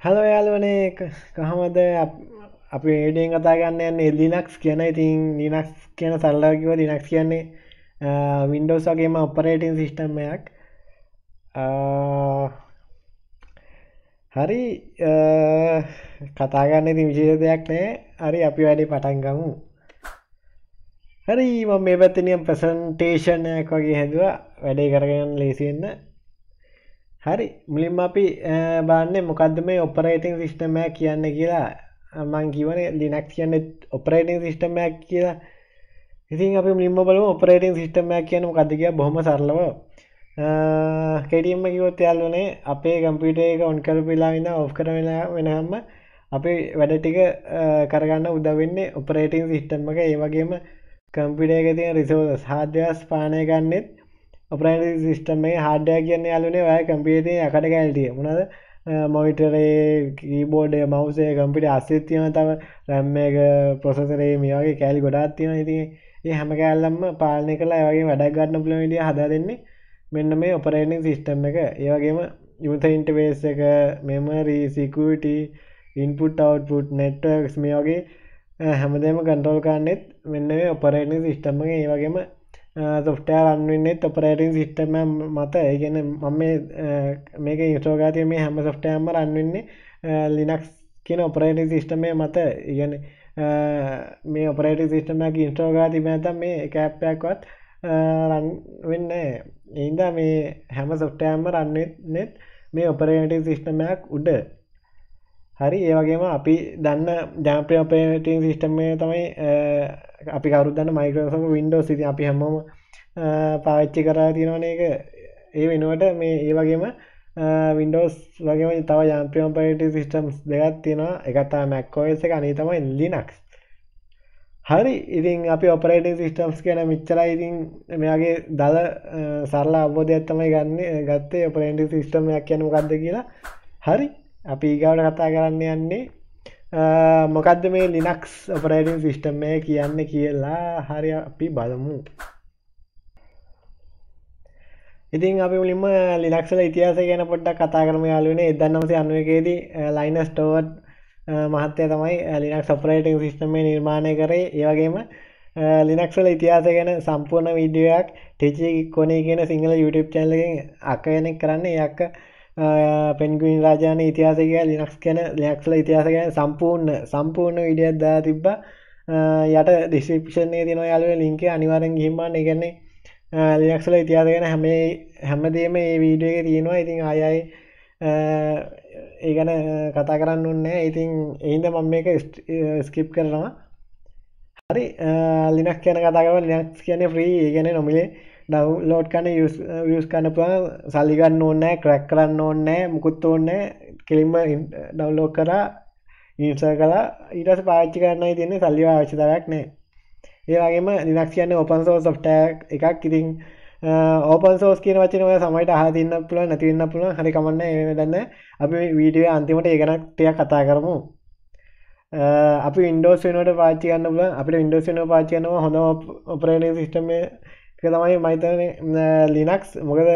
Hello everyone, how are you? Linux කියන ඉතින් Linux කියන සරලව කිව්වොත් Linux කියන්නේ Windows වගේම operating system එකක්. හරි කතා ගන්න ඉතින් විශේෂ දෙයක් නැහැ. හරි අපි වැඩේ පටන් ගමු. හරි මම මේ පැත්තේ නියම් presentation එකක් වගේ හදුවා. වැඩේ කරගෙන ලේසි වෙන්න. හරි මුලින්ම අපි බලන්නේ මොකද්ද මේ operating system එක කියන්නේ කියලා. මං කියවනේ Linux කියන්නේ operating system එකක් කියලා. ඉතින් අපි මුලින්ම බලමු operating system එකක් කියන්නේ මොකද්ද කියලා බොහොම සරලව. KDenlive එක කිව්වොත් යාළුවනේ අපේ computer එක on කරපු වෙලාවෙ ඉඳන් off කරන වෙනකම්ම අපේ වැඩ ටික කරගන්න උදව් වෙන්නේ operating system එක. ඒ වගේම computer එකේ තියෙන resources hardware ස්පාණය ගන්නෙත් operating system එකේ hardware කියන්නේ යාළුවනේ ඔය computer එකේ යකඩ කැලේ තියෙන මොනවාද monitor a keyboard a mouse a computer asset තියෙනවා තව RAM එක processor එක මේ වගේ කැලි ගොඩාක් තියෙනවා ඉතින් මේ හැම කැලලම පාලනය කරලා ඒ වගේ වැඩක් ගන්න පුළුවන් විදිහ හදා දෙන්නේ මෙන්න මේ operating system එක. ඒ වගේම user interface එක memory security input output networks මේ වගේ හැමදේම control කරන්නෙත් මෙන්න මේ operating system එක. ඒ වගේම software run වෙන්නේ operating system මත. ඒ කියන්නේ මම මේ මේක install කරලා තියෙන මේ හැම software එකක්ම run වෙන්නේ Linux කියන operating system එක මත. ඒ කියන්නේ මේ operating system එක install කරලා තිබ්බ නැත්නම් මේ එක app එකක්වත් run වෙන්නේ නැහැ. ඒ නිසා මේ හැම software එකක්ම run වෙන්නේ මේ operating system එකක් උඩ. හරි ඒ වගේම අපි දන්න ජනප්‍රිය operating system එක තමයි අපි කවුරුත් දන්න Microsoft Windows. ඉතින් අපි හැමෝම පාවිච්චි කරලා තියෙනවනේ ඒක. ඒ වෙනුවට මේ ඒ වගේම Windows වගේම තව ජනප්‍රිය operating systems දෙකක් තියෙනවා. එකක් තමයි Mac OS එක, අනිත් තමයි Linux. හරි ඉතින් අපි operating systems ගැන මෙච්චරයි. ඉතින් මෙයාගේ දල සරල අවබෝධයක් තමයි ගත්තේ operating system එකක් කියන්නේ මොකද්ද කියලා. හරි අපි ඊගාවට කතා කරන්න යන්නේ මොකද්ද මේ Linux operating system එක කියන්නේ කියලා. හරි අපි බලමු. ඉතින් අපි මුලින්ම Linux වල ඉතිහාසය ගැන පොඩ්ඩක් කතා කරමු යාළුවනේ. 1991 දී ලයිනස් ටෝවර්ඩ් මහත්තයා තමයි Linux operating system එක නිර්මාණය කරේ. ඒ වගේම Linux වල ඉතිහාසය ගැන සම්පූර්ණ වීඩියෝ එකක් techie cony කියන සිංහල YouTube channel එකෙන් අක්ක කෙනෙක් කරන්නේ. ඒ අක්ක පෙන්ගුවින් රාජාන ඉතිහාසය කියලා Linux ගැන Linuxල ඉතිහාසය ගැන සම්පූර්ණ වීඩියෝ එකක් දාලා තිබ්බා. යට description එකේ තියෙනවා යාළුවනේ link එක අනිවාර්යෙන් ගිහින් බලන්න. ඒ කියන්නේ Linuxල ඉතිහාසය ගැන හැමදේම මේ වීඩියෝ එකේ තියෙනවා. ඉතින් ආයෙ ඒ ගැන කතා කරන්න ඕනේ නැහැ. ඉතින් ඒ හින්දා මම මේක skip කරනවා. හරි Linux ගැන කතා කරමු. Linux කියන්නේ free. ඒ කියන්නේ නොමිලේ download කරන use කරන්න පුළුවන්. සල්ලි ගන්න ඕනේ නැහැ, crack කරන්න ඕනේ නැහැ, මුකුත් ඕනේ නැහැ. කෙලින්ම download කරලා install කරලා ඊට පස්සේ පාවිච්චි කරන්නයි තියෙන්නේ. සල්ලි අවශ්‍යතාවයක් නැහැ. ඒ වගේම Linux කියන්නේ open source software එකක්. ඉතින් open source කියන වචනේ ඔය සමහරට අහලා තින්න පුළුවන්, නැති වෙන්න පුළුවන්. හරි කමක් නැහැ. ඒ වෙනදන්නේ අපි මේ වීඩියෝවේ අන්තිමට ඒක ගැන ටිකක් කතා කරමු. අපි Windows වෙනුවට පාවිච්චි කරන්න පුළුවන්. අපිට Windows වෙනුවට පාවිච්චි කරනවා හොඳම operating system එක තමයි මයිතනේ Linux. මොකද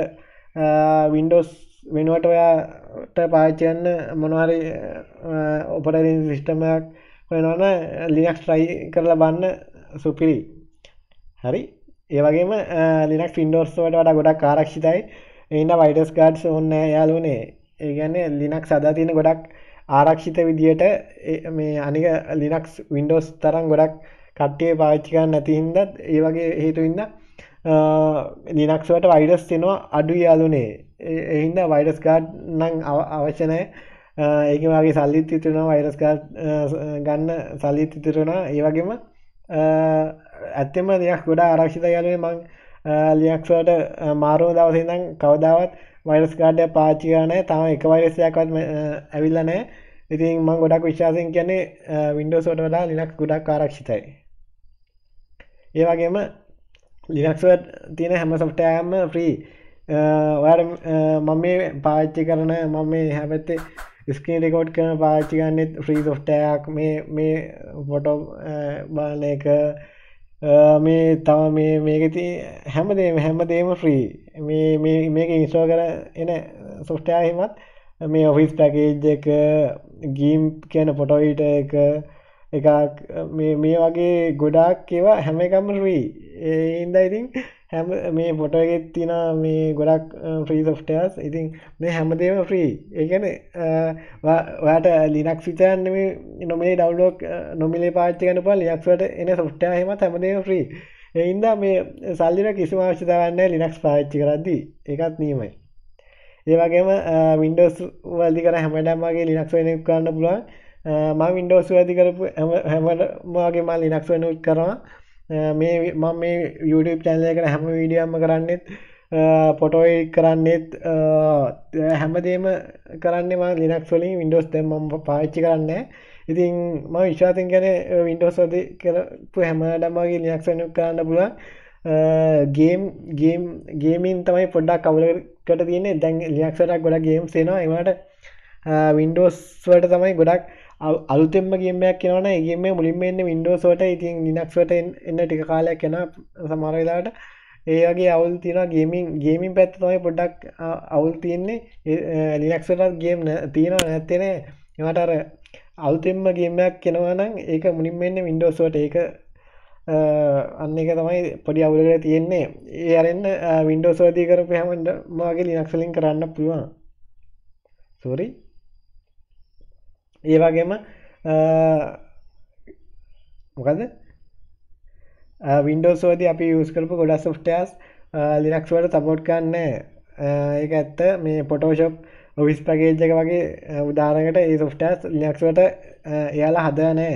Windows වෙනුවට ඔයාට පාවිච්චි කරන්න මොනවා හරි operating system එකක් වෙනවනම් Linux try කරලා බලන්න සුපිරි. හරි ඒ වගේම Linux Windows වලට වඩා ගොඩක් ආරක්ෂිතයි. ඒ නිසා virus guards ඕනේ නැහැ යාළුවනේ. ඒ කියන්නේ Linux අදා තියෙන ගොඩක් ආරක්ෂිත විදියට මේ අනික Linux Windows තරම් ගොඩක් කට්ටිය පාවිච්චි කරන්නේ නැති හින්දා ඒ වගේ හේතුවින්ද Linux වලට වෛරස් එනවා අඩුයි යාළුනේ. ඒ හින්දා වෛරස් ගාඩ් නම් අවශ්‍ය නැහැ. ඒකේ වාගේ සල්ලිත් ඉතුරු වෙනවා, වෛරස් ගාඩ් ගන්න සල්ලිත් ඉතුරු වෙනවා. ඒ වගේම ඇත්තම Linux ගොඩාක් ආරක්ෂිතයි යාළුනේ. මම Linux වලට මාරුව දවසේ ඉඳන් කවදාවත් වෛරස් ගාඩ් එක පාවිච්චි කරලා නැහැ. තාම එක වෛරස් එකක්වත් ඇවිල්ලා නැහැ. ඉතින් මම ගොඩක් විශ්වාසයෙන් කියන්නේ Windows වලට වඩා Linux ගොඩක් ආරක්ෂිතයි. ඒ වගේම Linux වල තියෙන හැම software එකම free. මම මේ පාවිච්චි කරන මම මේ හැමතේ screen record කරන පාවිච්චි ගන්නෙත් free software එකක්. මේ photo බලන එක මේ තව මේ මේකේ තියෙන හැමදේම free. මේ මේක install කරන එන software එකෙමත් මේ ඔෆිස් පැකේජ් එක GIMP කියන ෆොටෝඩිටර් එක එකක් මේ වගේ ගොඩාක් ඒවා හැම එකම free ඒ හින්දා ඉතින් හැම මේ ෆොටෝ එකේ තියෙන මේ ගොඩක් free softwares ඉතින් මේ හැමදේම free ඒ කියන්නේ ඔයාට Linux විතර නෙමෙයි normally download normally පාවිච්චි කරන්න පුළුවන් Linux වලට එන software එහෙමත් හැමදේම free ඒ හින්දා මේ සල්ලිට කිසිම අවශ්‍යතාවයක් නැහැ Linux පාවිච්චි කරද්දී ඒකත් නියමයි ये वाके में विंडोज वाली करा हमारे टाइम वाके लिनक्स वाले यूज़ करना पुला माँ विंडोज वाली करा हमारे वाके माँ लिनक्स वाले यूज़ करा मैं माँ मैं यूट्यूब चैनल करा हमें वीडियो हम कराने फोटो कराने हमारे ये में कराने माँ लिनक्स वाली विंडोज ते माँ पार्ची कराने इतने माँ विश्वास इन करे विंडोज वाली करा पुरे हमारे टाइम वाके लिनक्स वाले यूज़ करना पुला गेमिंग तमाही पढ़ा कावलर करते हैं ने दंग लिनक्स वाला गुड़ा गेम से ना इमारत विंडोज वाला तमाही गुड़ा आलूतेम में गेम में आ क्या ना ये गेम में मुलीम में इन्हें विंडोज वाला इतने लिनक्स वाला इन्हें टिका काला क्या ना समारोह इलाट ये आगे आउल तीना गेमिंग पे तमाही पढ़ा आउल तीन ने लिनक्स वाला गेम तीना रहते ने इमारत आलूतेम में गेम में आ क्या ना एक मुलीम में इन्हें विंडोज वाला एक अन्य का तमाही पढ़िया बोलेगा तो ये ने यार इन विंडोज वाली करो पे हम माँगे लिनक्स लिंक कराना पुआ सॉरी ये वाके में मुकादे विंडोज वाली आप यूज़ करो पे कोड़ा सॉफ्टवेयर लिनक्स वाला सपोर्ट करने एक ऐसा मैं फोटोशॉप ऑफिस पैकेज जगह वाके उदाहरण के लिए सॉफ्टवेयर लिनक्स वाला ये आला हदया ने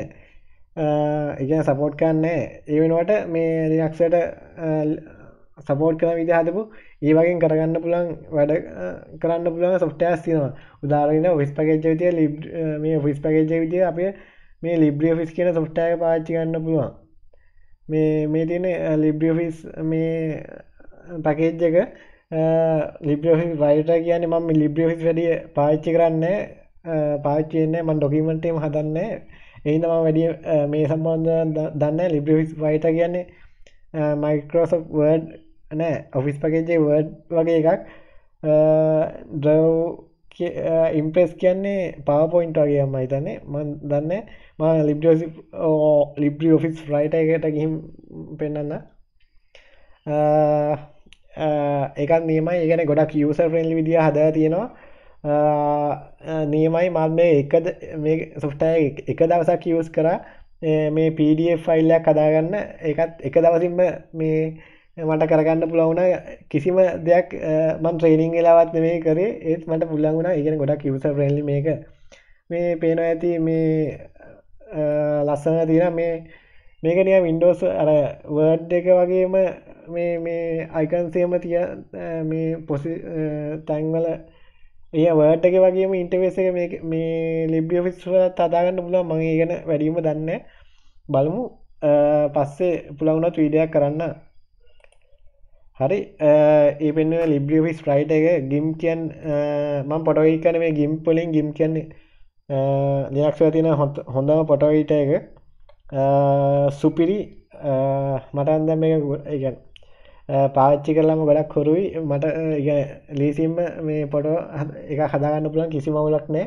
इगेन सपोर्ट करने इवन वाटे मैं लिनक्स वाटे सपोर्ट करना विधि हाथ बो ये वाके इन कराने पुलांग वाटे कराने पुलांग सॉफ्टवेयर सीना उदाहरण ना ऑफिस पैकेज जो दिया लिब मैं ऑफिस पैकेज जो दिया आप ये मैं लिब्री ऑफिस के ना सॉफ्टवेयर पास चिकरने पुलांग मैं तीने लिब्री ऑफिस मैं पैकेज जगह लिब्री ऑफिस वाइटर किया ने माम लिब्री ऑफिस वाली पास चिकरने पास चिकरने मन डॉक्यूमेंट टीम हाथने यही ना मेरी मेरे संबंध दाने लिब्रेफिस वाइट आगे ने माइक्रोसॉफ्ट वर्ड ने ऑफिस पैकेज जे वर्ड वगैरह का ड्राव के इंप्रेस किया ने पावरपॉइंट आगे हमारे दाने मान दाने मान लिब्रेफिस वाइट आगे तक हिम पहना ना एकांत नियम है ये ने गोड़ा की यूज़र फ्रेंडली विधियाँ हादया थी ना नियमाई माल में एकद में सॉफ्टवेयर एकद आवश्यक यूज़ करा मैं पीडीएफ फाइल या कदागन ना एकद आवश्यक मैं मटा करागन बुलाऊँ ना किसी में देख मन ट्रेनिंग के लावात में करे इस मटा बुलाऊँ ना इगेन गोड़ा यूज़र फ्रेंडली में कर मैं पेन आया थी मैं लास्टना थी ना मैं क्या निया विंडोज अरे वर्ड देखे वाके मैं आइकन से मत या मैं पोसी टैंग वाला ये वर्ड के बाद ये मैं इंटरव्यू से मैं लिब्री ऑफिस वाला तादागन बुला माँगे ये ना वैरी में दाने बालू पास से बुलाऊँ ना ट्वीडिया कराना हरे ये पे ना लिब्री ऑफिस फ्राइड है गिम्प के अन मां पटाई करने में गिम्प पुलिंग गिम्प के अन लिनक्स वाली ना होंडा में पटाई टाइगर सुपीरी मटान दम में पाँच चिकला में बड़ा खुरुई मटा ये लीसी में पड़ो एक आखदागन उपलब्ध किसी मामलक ने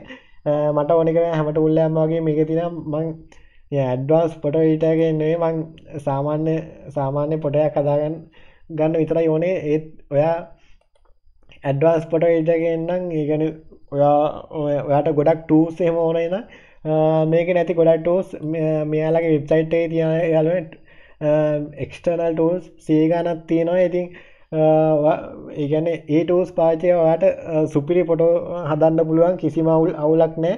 मटा होने के लिए हमारे तो बोले हम आगे मेरे तीना मांग ये एडवांस पड़ो इटा के नए मांग सामान्य पड़े आखदागन गन इतना योने एक व्या एडवांस पड़ो इटा के नंग ये गन व्या व्या तो गोड़ा टू से हम होना है ना मेरे के नैतिक गोड़ा टूस मैं अलग वेबसाइट टेट या एक्सटर्नल टूल्स सेगा ना तीनों ये थिंग ये ने ए टूल्स पाचे वाट सुपीरी फोटो हादान ना बुलवां किसी माँ आउलक ने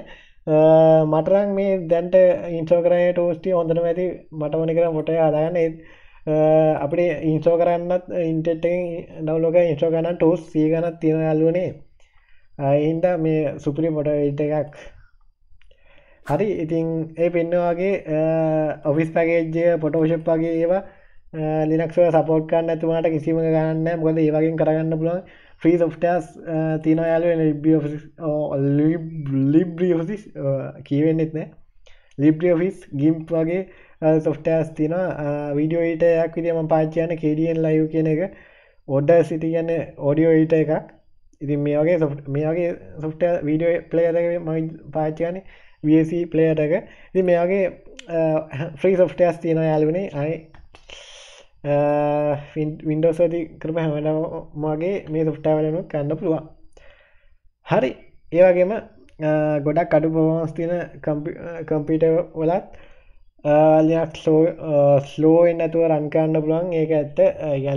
मटरांग में देंटे इंस्टॉग्राम टूल्स टी उन्होंने में थी मटरों ने करा फोटो हादान ने अपने इंस्टॉग्राम ना इंटरटेंग डाउनलोड का इंस्टॉग्राम ना टूल्स सेगा ना तीनों आलू ने इन्दा में सुपीरी फोटो इटेगा हरी इतने ये पेन्नो आगे ऑफिस पैकेज फोटोशॉप आगे ये बा लिनक्स वाला सपोर्ट करना तुम्हारा किसी में करना नहीं मुकदम ये वाकिंग कराना बुलाओ फ्री सॉफ्टवेयर तीनों यारों लिब्री ऑफिस लिब्री ऑफिस किए नहीं इतने लिब्री ऑफिस गिम्प आगे सॉफ्टवेयर तीनों वीडियो इटे या कुछ ये मां पाँच याने KDenlive के ने का ऑडियो इटे का ඉතින් මේ වගේ software video player එක මම පාවිච්චි කරන්නේ VSC player එක. ඉතින් මේ වගේ free softwares තියෙනවා යාළුවනේ. අය Windows වලදී කරපු හැමදාම වගේ මේ software වල නෝ කරන්න පුළුවන්. හරි. ඒ වගේම ගොඩක් අඩු performance තියෙන computer වලත් Linux slow වෙන්න නැතුව run කරන්න පුළුවන්. ඒක ඇත්ත.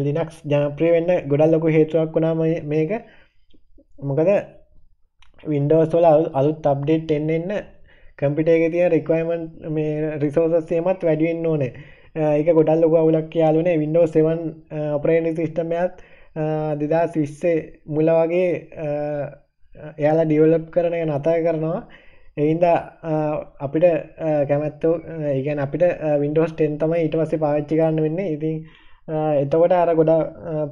Linux ජනප්‍රිය වෙන්න ගොඩක් ලොකු හේතුවක් වුණා මේක. මොකද Windows වල අලුත් update එන්න computer එකේ තියෙන requirement මේ resources එමත් වැඩි වෙන්න ඕනේ. ඒක ගොඩක් ලොකු අවුලක් යාළුවනේ. Windows 7 operating system එකත් 2020 මුල වගේ එයාලා develop කරන එක නතර කරනවා. එයින්ද අපිට කැමැත්තෝ ඒ කියන්නේ අපිට Windows 10 තමයි ඊට පස්සේ පාවිච්චි කරන්න වෙන්නේ. ඉතින් එතකොට අර ගොඩ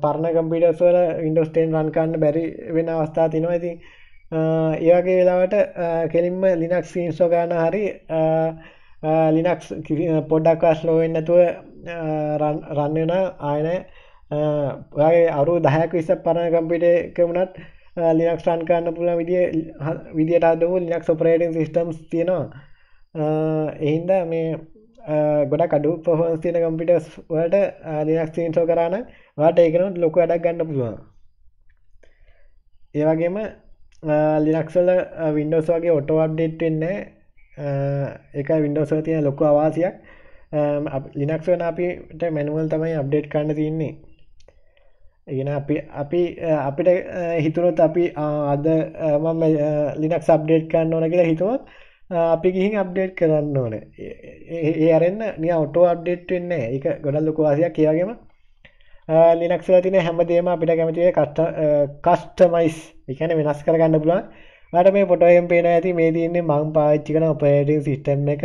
පරණ කම්පියුටර්ස් වල Windows 10 run කරන්න බැරි වෙන අවස්ථා තියෙනවා. ඉතින් ඒ වගේ වෙලාවට කෙලින්ම Linux install කරන හරි Linux පොඩ්ඩක් slow වෙන්න නැතුව run වෙන ආයෙ නෑ. ඔයාගේ අවුරුදු 10ක 20ක් පරණ කම්පියුටර් එකක වුණත් Linux run කරන්න පුළුවන් විදියට අදෝ Linux operating systems තියෙනවා. එහෙනම් මේ ගොඩක් අඩු performance තියෙන computers වලට Linux install කරා නම් ඔයාලට ඒකනොත් ලොකු වැඩක් ගන්න පුළුවන්. ඒ වගේම Linux වල Windows වගේ auto update වෙන්නේ නැහැ. ඒකයි Windows වල තියෙන ලොකු අවාසියක්. Linux වෙන අපිට manual තමයි update කරන්න තියෙන්නේ. ඒගෙන අපිට හිතුනොත් අපි අද මම Linux අප්ඩේට් කරන්න ඕන කියලා හිතුවොත් අපි ගිහින් අප්ඩේට් කරන්න ඕනේ. ඒ අරෙන්න නිකන් ඔටෝ අප්ඩේට් වෙන්නේ නැහැ. ඒක ගොඩක් ලොකු වාසියක්. ඒ වගේම Linux වල තියෙන හැමදේම අපිට කැමති ඒ කස්ටමයිස්, ඒ කියන්නේ වෙනස් කරගන්න පුළුවන්. ඔයාලට මේ ෆොටෝ එකෙන් පේනවා ඇති මේ තියෙන්නේ මම පාවිච්චි කරන ඔපරේටින් සිස්ටම් එක.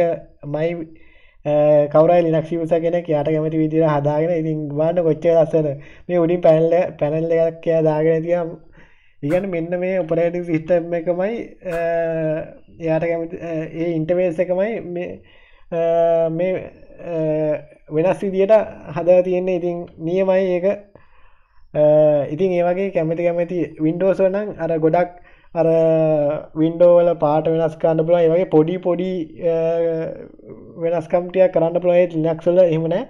මයි කවුරුහරි Linux user කෙනෙක් යාට කැමති විදිහට හදාගෙන ඉතින් බලන්න කොච්චර ලස්සන මේ උඩින් පැනල් එකක් එයා දාගෙන තියම්. ඉතින් මෙන්න මේ ඔපරේටින් සිස්ටම් එකමයි යාට කැමති ඒ ඉන්ටර්ෆේස් එකමයි මේ වෙනස් විදිහට හදලා තියෙන්නේ. ඉතින් නියමයි ඒක. ඉතින් ඒ වගේ කැමති Windows වල නම් අර ගොඩක් අර Windows වල පාට වෙනස් කරන්න පුළුවන්. ඒ වගේ පොඩි වෙනස්කම් ටික කරන්න පුළුවන්. ඒ Linux වල එහෙම නැහැ.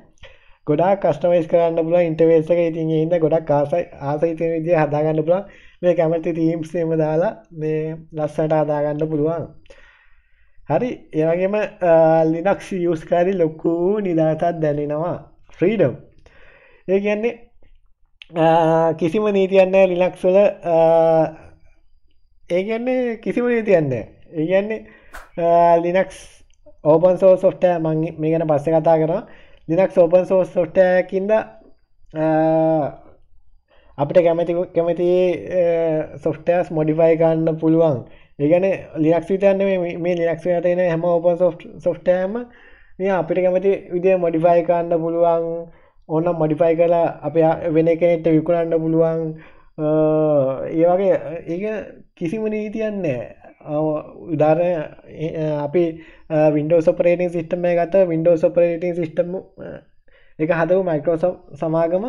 ගොඩාක් කස්ටමයිස් කරන්න පුළුවන් ඉන්ටර්ෆේස් එක. ඉතින් ඒ හින්දා ගොඩක් ආසයි තියෙන විදිහ හදා ගන්න පුළුවන්. මේ කැමති themes එහෙම දාලා මේ ලස්සනට හදා ගන්න පුළුවන්. හරි. ඒ වගේම Linux use කරලා ලොකු නිදහසක් දැනෙනවා. Freedom. ඒ කියන්නේ කිසිම නීතියක් නැහැ Linux වල. ඒ කියන්නේ කිසිම නීතියක් නැහැ. ඒ කියන්නේ Linux open source software මම මේ ගැන පස්සේ කතා කරනවා. Linux open source software එකින්ද අපිට කැමති softwares modify කරන්න පුළුවන්. ඒ කියන්නේ Linux විතරනේ මේ Linux වලට එන හැම open source software එකම මේ අපිට කැමති විදිහට modify කරන්න පුළුවන්. ඕනනම් modify කරලා අපේ වෙන කෙනෙක්ට විකුණන්න පුළුවන්. ඒ වගේ ඒක කිසිම නීතියක් නැහැ. උදාහරණ අපි Windows operating system එක ගත්තා. Windows operating system එක හදපු Microsoft සමාගම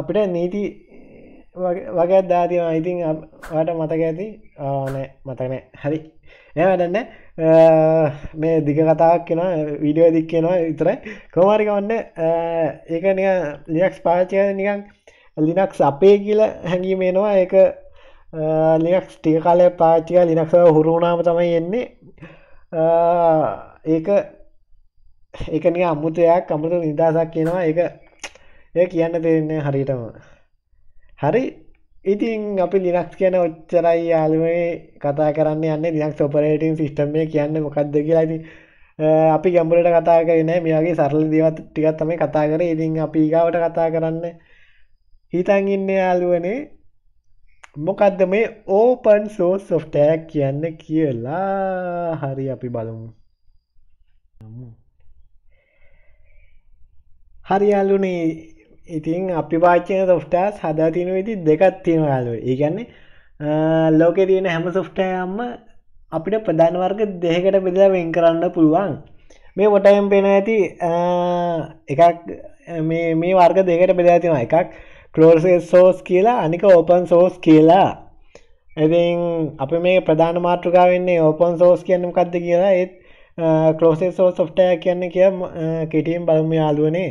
අපිට නීති වගේක් දාලා තියෙනවා. ඉතින් ඔයාලට මතක ඇති නෑ මතක නෑ. හරි. එහෙම වැඩක් නෑ. මේ දිග කතාවක් වෙනවා වීඩියෝ දික් වෙනවා විතරයි. කොහොම හරි කවන්නේ ඒක නිකන් Linux පාවිච්චි කරන නිකන් Linux අපේ කියලා හැඟීම එනවා. ඒක Linux ටික කාලයක් පාවිච්චි කරලා Linux එක හුරු වුණාම තමයි එන්නේ. ඒක නිකන් අමුතයක්, අමුතු නිදහසක් කියනවා. ඒක කියන්න දෙන්නේ හරියටම. හරි. ඉතින් අපි Linux කියන ඔච්චරයි යාළුවනේ කතා කරන්න යන්නේ. Linux operating system එක කියන්නේ මොකක්ද කියලා. ඉතින් අපි ගැඹුරට කතා කරේ නෑ. මේ වගේ සරල දේවල් ටිකක් තමයි කතා කරේ. ඉතින් අපි ඊගාවට කතා කරන්නේ හිතන් ඉන්නේ යාළුවනේ මොකද්ද මේ open source software කියන්නේ කියලා. හරි අපි බලමු. හරි යාළුවනේ ඉතින් අපි පාවිච්චි කරන softwares හදා තියෙන විදි දෙකක් තියෙනවා යාළුවෝ. ඒ කියන්නේ ලෝකේ තියෙන හැම software එකක්ම අපිට ප්‍රධාන වර්ග දෙකකට බෙදලා වෙන් කරන්න පුළුවන්. මේ වටයෙන් පේන ඇති එකක් මේ වර්ග දෙකකට බෙදලා තියෙනවා. එකක් closed source කියලා අනික open source කියලා. ඉතින් අපි මේක ප්‍රධාන මාතෘකාව වෙන්නේ open source කියන්නේ මොකක්ද කියලා ඒත් closed source software කියන්නේ කියලා කෙටියෙන් බලමු යාළුවනේ.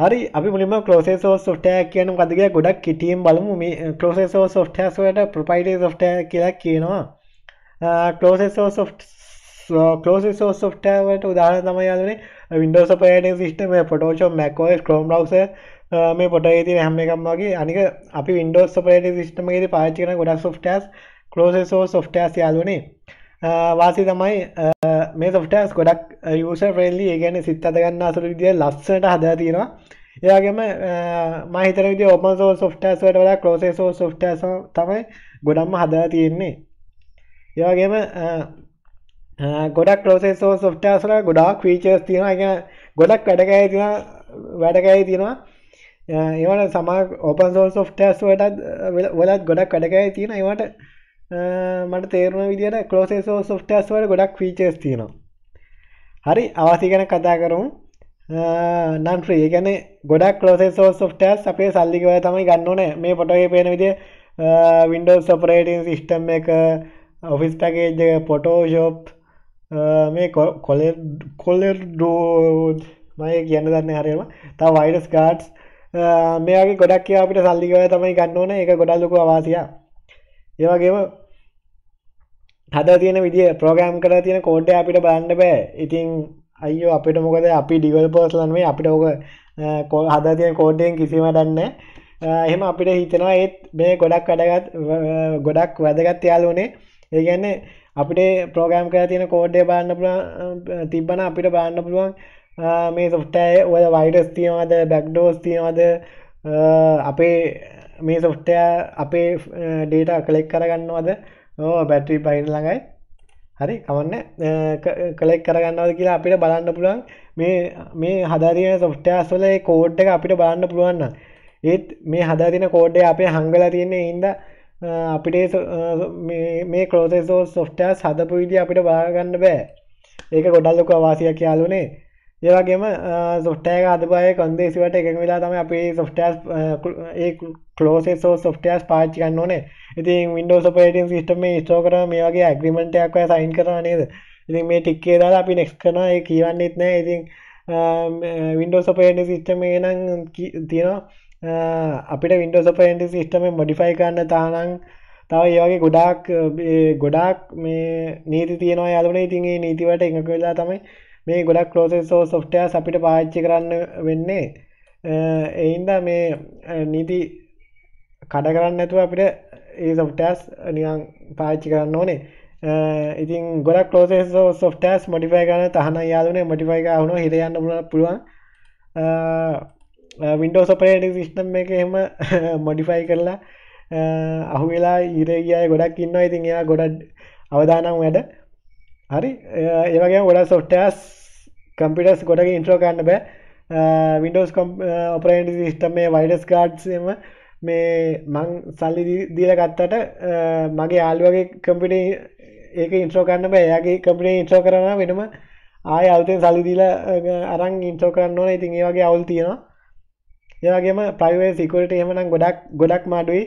හරි අපි මුලින්ම closed source software කියන්නේ මොකක්ද කියලා ගොඩක් කෙටියෙන් බලමු. මේ closed source software වලට proprietary software කියලා කියනවා. closed source software වලට උදාහරණ තමයි යාළුවනේ Windows operating system, Photoshop, Mac OS, Chrome browser මේ පොටේ තියෙන හැම එකක්ම වගේ අනික අපි Windows operating system එකේදී පාවිච්චි කරන ගොඩක් softwares closed source softwares යාළුවනේ වාසි තමයි මේ softwares ගොඩක් user friendly ඒ කියන්නේ සිත් අද ගන්න අසුළු විදියට ලස්සනට හදලා තියෙනවා. ඒ වගේම මම හිතන විදිය open source softwares වලට වඩා closed source softwares තමයි ගොඩක්ම හදලා තියෙන්නේ. ඒ වගේම ගොඩක් closed source softwares වල ගොඩාක් features තියෙනවා. ඒ කියන්නේ ගොඩක් වැඩකැයි තියෙනවා. You want some open source software වලත් ගොඩක් වැඩකැයි තියෙනවා. ඒවට මට තේරුණ විදිහට closed source software වල ගොඩක් features තියෙනවා. හරි අවශ්‍ය ගැන කතා කරමු. non free. ඒ කියන්නේ ගොඩක් closed source software අපේ සල්ලි ගවය තමයි ගන්න ඕනේ. මේ ෆොටෝ එකේ පේන විදිහ Windows operating system එක, Office package එක, Photoshop මේ collab මම කියන්න දන්නේ හරියටම. තව virus guards මේ වගේ ගොඩක් කියා අපිට සල්ලි ගවය තමයි ගන්න ඕනේ. ඒක ගොඩක් ලොකු අවාසියක්. ඒ වගේම හදලා තියෙන විදිය ප්‍රෝග්‍රෑම් කරලා තියෙන කෝඩ් එක අපිට බලන්න බෑ. ඉතින් අයියෝ අපිට මොකද අපි ඩෙවලොපර්ස්ලා නෙමෙයි අපිට ඕක හදලා තියෙන කෝඩ් එකෙන් කිසිම වැඩක් නැහැ. එහෙම අපිට හිතෙනවා ඒත් මේ ගොඩක් වැදගත් යාළුවනේ. ඒ කියන්නේ අපිට ප්‍රෝග්‍රෑම් කරලා තියෙන කෝඩ් එක බලන්න පුළුවන් තිබ්බනම් අපිට බලන්න පුළුවන් මේ software වල virus තියනවාද, backdoors තියනවාද, අපේ මේ software අපේ data collect කරගන්නවද? ඕ battery පයින් ළඟයි. හරි කමන්නේ collect කරගන්නවද කියලා අපිට බලන්න පුළුවන්. මේ හදා තියෙන softwares වල ඒ code එක අපිට බලන්න පුළුවන් නම්. ඒත් මේ හදා තියෙන code එක අපේ හංගලා තියෙන හින්දා අපිට මේ closed source softwares හදපු විදිහ අපිට බලගන්න බෑ. ඒක ගොඩක් ලොකු අවාසියක් යාළුවනේ. ඒ වගේම software එක හදපු අය කොන්දේසි වලට එකඟ වෙලා තමයි අපි softwares ඒ closed source softwares පාවිච්චි කරන්න ඕනේ. ඉතින් Windows operating system එකේ install කරන මේ වගේ agreement එකක් ඔයා sign කරනවා නේද? ඉතින් මේ tick එක දාලා අපි next කරනවා. ඒක කියවන්නෙත් නැහැ. ඉතින් Windows operating system එකේ නම් තියෙනවා අපිට Windows operating system එක modify කරන්න තහනම් තව ඒ වගේ ගොඩාක් මේ නීති තියෙනවා යාළුවනේ. ඉතින් මේ නීති වලට එකඟ වෙලා තමයි මේ ගොඩක් closed source softwares අපිට පාවිච්චි කරන්න වෙන්නේ. ඒ හින්දා මේ නිදි කඩ කරන්නේ නැතුව අපිට මේ softwares නිකන් පාවිච්චි කරන්න ඕනේ. ඉතින් ගොඩක් closed source softwares modify කරන්න තහනම් යාළුවනේ. modify කරා වුණොත් හිත යන්න පුළුවන්. Windows operating system එකේ එහෙම modify කරලා අහු වෙලා ඉරේ ගියාය ගොඩක් ඉන්නවා. ඉතින් ඒවා ගොඩක් අවදානම් වැඩ. හරි ඒ වගේම ගොඩක් softwares computers ගොඩක් intro කරන්න බෑ. Windows operating system මේ virus guards එම මේ මං සල්ලි දීලා ගත්තට මගේ යාළුවගේ කම්පියුටර් එක intro කරන්න බෑ. එයාගේ කම්පියුටර් intro කරනවා නම් වෙනම ආයෙ අලුතෙන් සල්ලි දීලා අරන් intro කරන්න ඕනේ. ඉතින් ඒ වගේ අවුල් තියෙනවා. ඒ වගේම privacy security එහෙම නම් ගොඩක් මාඩුයි.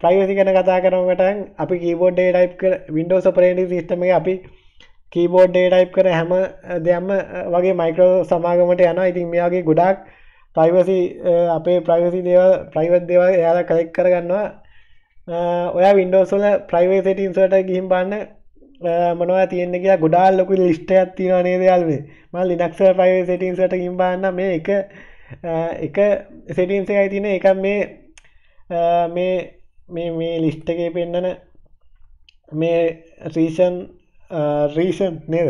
ප්‍රයිවසි ගැන කතා කරනකොට අපි කීබෝඩ් එකේ ටයිප් කර Windows operating system එකේ අපි කීබෝඩ් එකේ ටයිප් කර හැම දෙයක්ම වගේ Microsoft සමාගමට යනවා. ඉතින් මේ වගේ ගොඩාක් ප්‍රයිවසි අපේ ප්‍රයිවසි දේවල් ප්‍රයිවට් දේවල් එයාලා කලෙක්ට් කරගන්නවා. ඔයා Windows වල ප්‍රයිවසි සෙටින්ග්ස් වලට ගිහින් බලන්න මොනවද තියෙන්නේ කියලා ගොඩාක් ලොකු ලිස්ට් එකක් තියෙනවා නේද යාළුවනේ. මම Linux වල ප්‍රයිවසි සෙටින්ග්ස් වලට ගිහින් බලන්න මේ එක සෙටින්ග්ස් එකයි තියෙන්නේ. ඒක මේ මේ ලිස්ට් එකේ පෙන්නන මේ රීසන් නේද?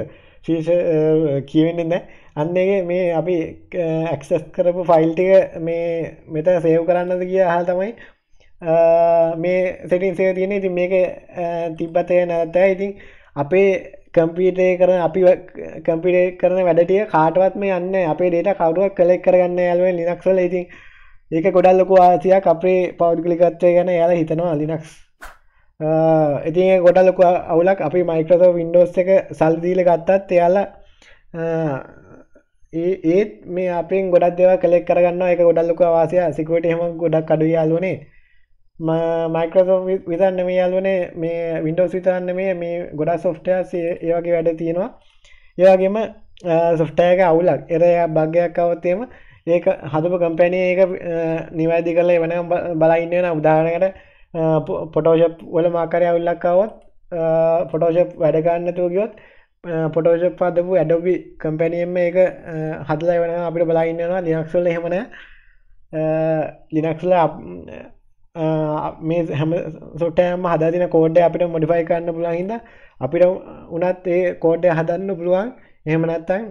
කියවෙන්නේ නැහැ. අන්න ඒකේ මේ අපි ඇක්සස් කරපු ෆයිල් ටික මේ මෙතන සේව් කරන්නද කියලා අහලා තමයි මේ සෙටින්ග්ස් එක තියෙන්නේ. ඉතින් මේක තිබ්බත් ඒක නැත්නම් ඉතින් අපේ කම්පියුටරේ කරන අපි කම්පියුටරේ කරන වැඩ ටික කාටවත් මේ යන්නේ නැහැ. අපේ data කවුරුවත් collect කරගන්නේ නැහැ යාළුවනේ Linux වල. ඉතින් ඒක ගොඩක් ලොකු ආසියක් අපේ පෞද්ගලිකත්වය ගැන එයාලා හිතනවා Linux. ඉතින් ඒක ගොඩක් ලොකු අවුලක්. අපි Microsoft Windows එක සල්ලි දීලා ගත්තත් එයාලා ඒත් මේ අපෙන් ගොඩක් දේවල් කලෙක්ට් කරගන්නවා. ඒක ගොඩක් ලොකු ආසියක්. security එහෙම ගොඩක් අඩුයි යාළුවනේ. Microsoft විතරනේ මේ යාළුවනේ මේ Windows විතරනේ මේ ගොඩක් softwares ඒ වගේ වැඩ තියෙනවා. ඒ වගේම software එක අවුලක්, error bug එකක් આવුවත් එහෙම ඒක හදපු company එක නිවැරදි කරලා ඒ වෙනම බලා ඉන්න වෙනවා. උදාහරණයකට Photoshop වල මාකාරය අවුලක් આવුවත් Photoshop වැඩ ගන්න නැතුව ගියොත් Photoshop හදපු Adobe company එක මේක හදලා ඒ වෙනම අපිට බලා ඉන්න වෙනවා. Linux වල එහෙම නැහැ. Linux වල මේ හැම සොටෑම හදලා තියෙන කෝඩ් එක අපිට මොඩිෆයි කරන්න පුළුවන් හින්දා අපිට උනත් ඒ කෝඩ් එක හදන්න පුළුවන්. එහෙම නැත්නම්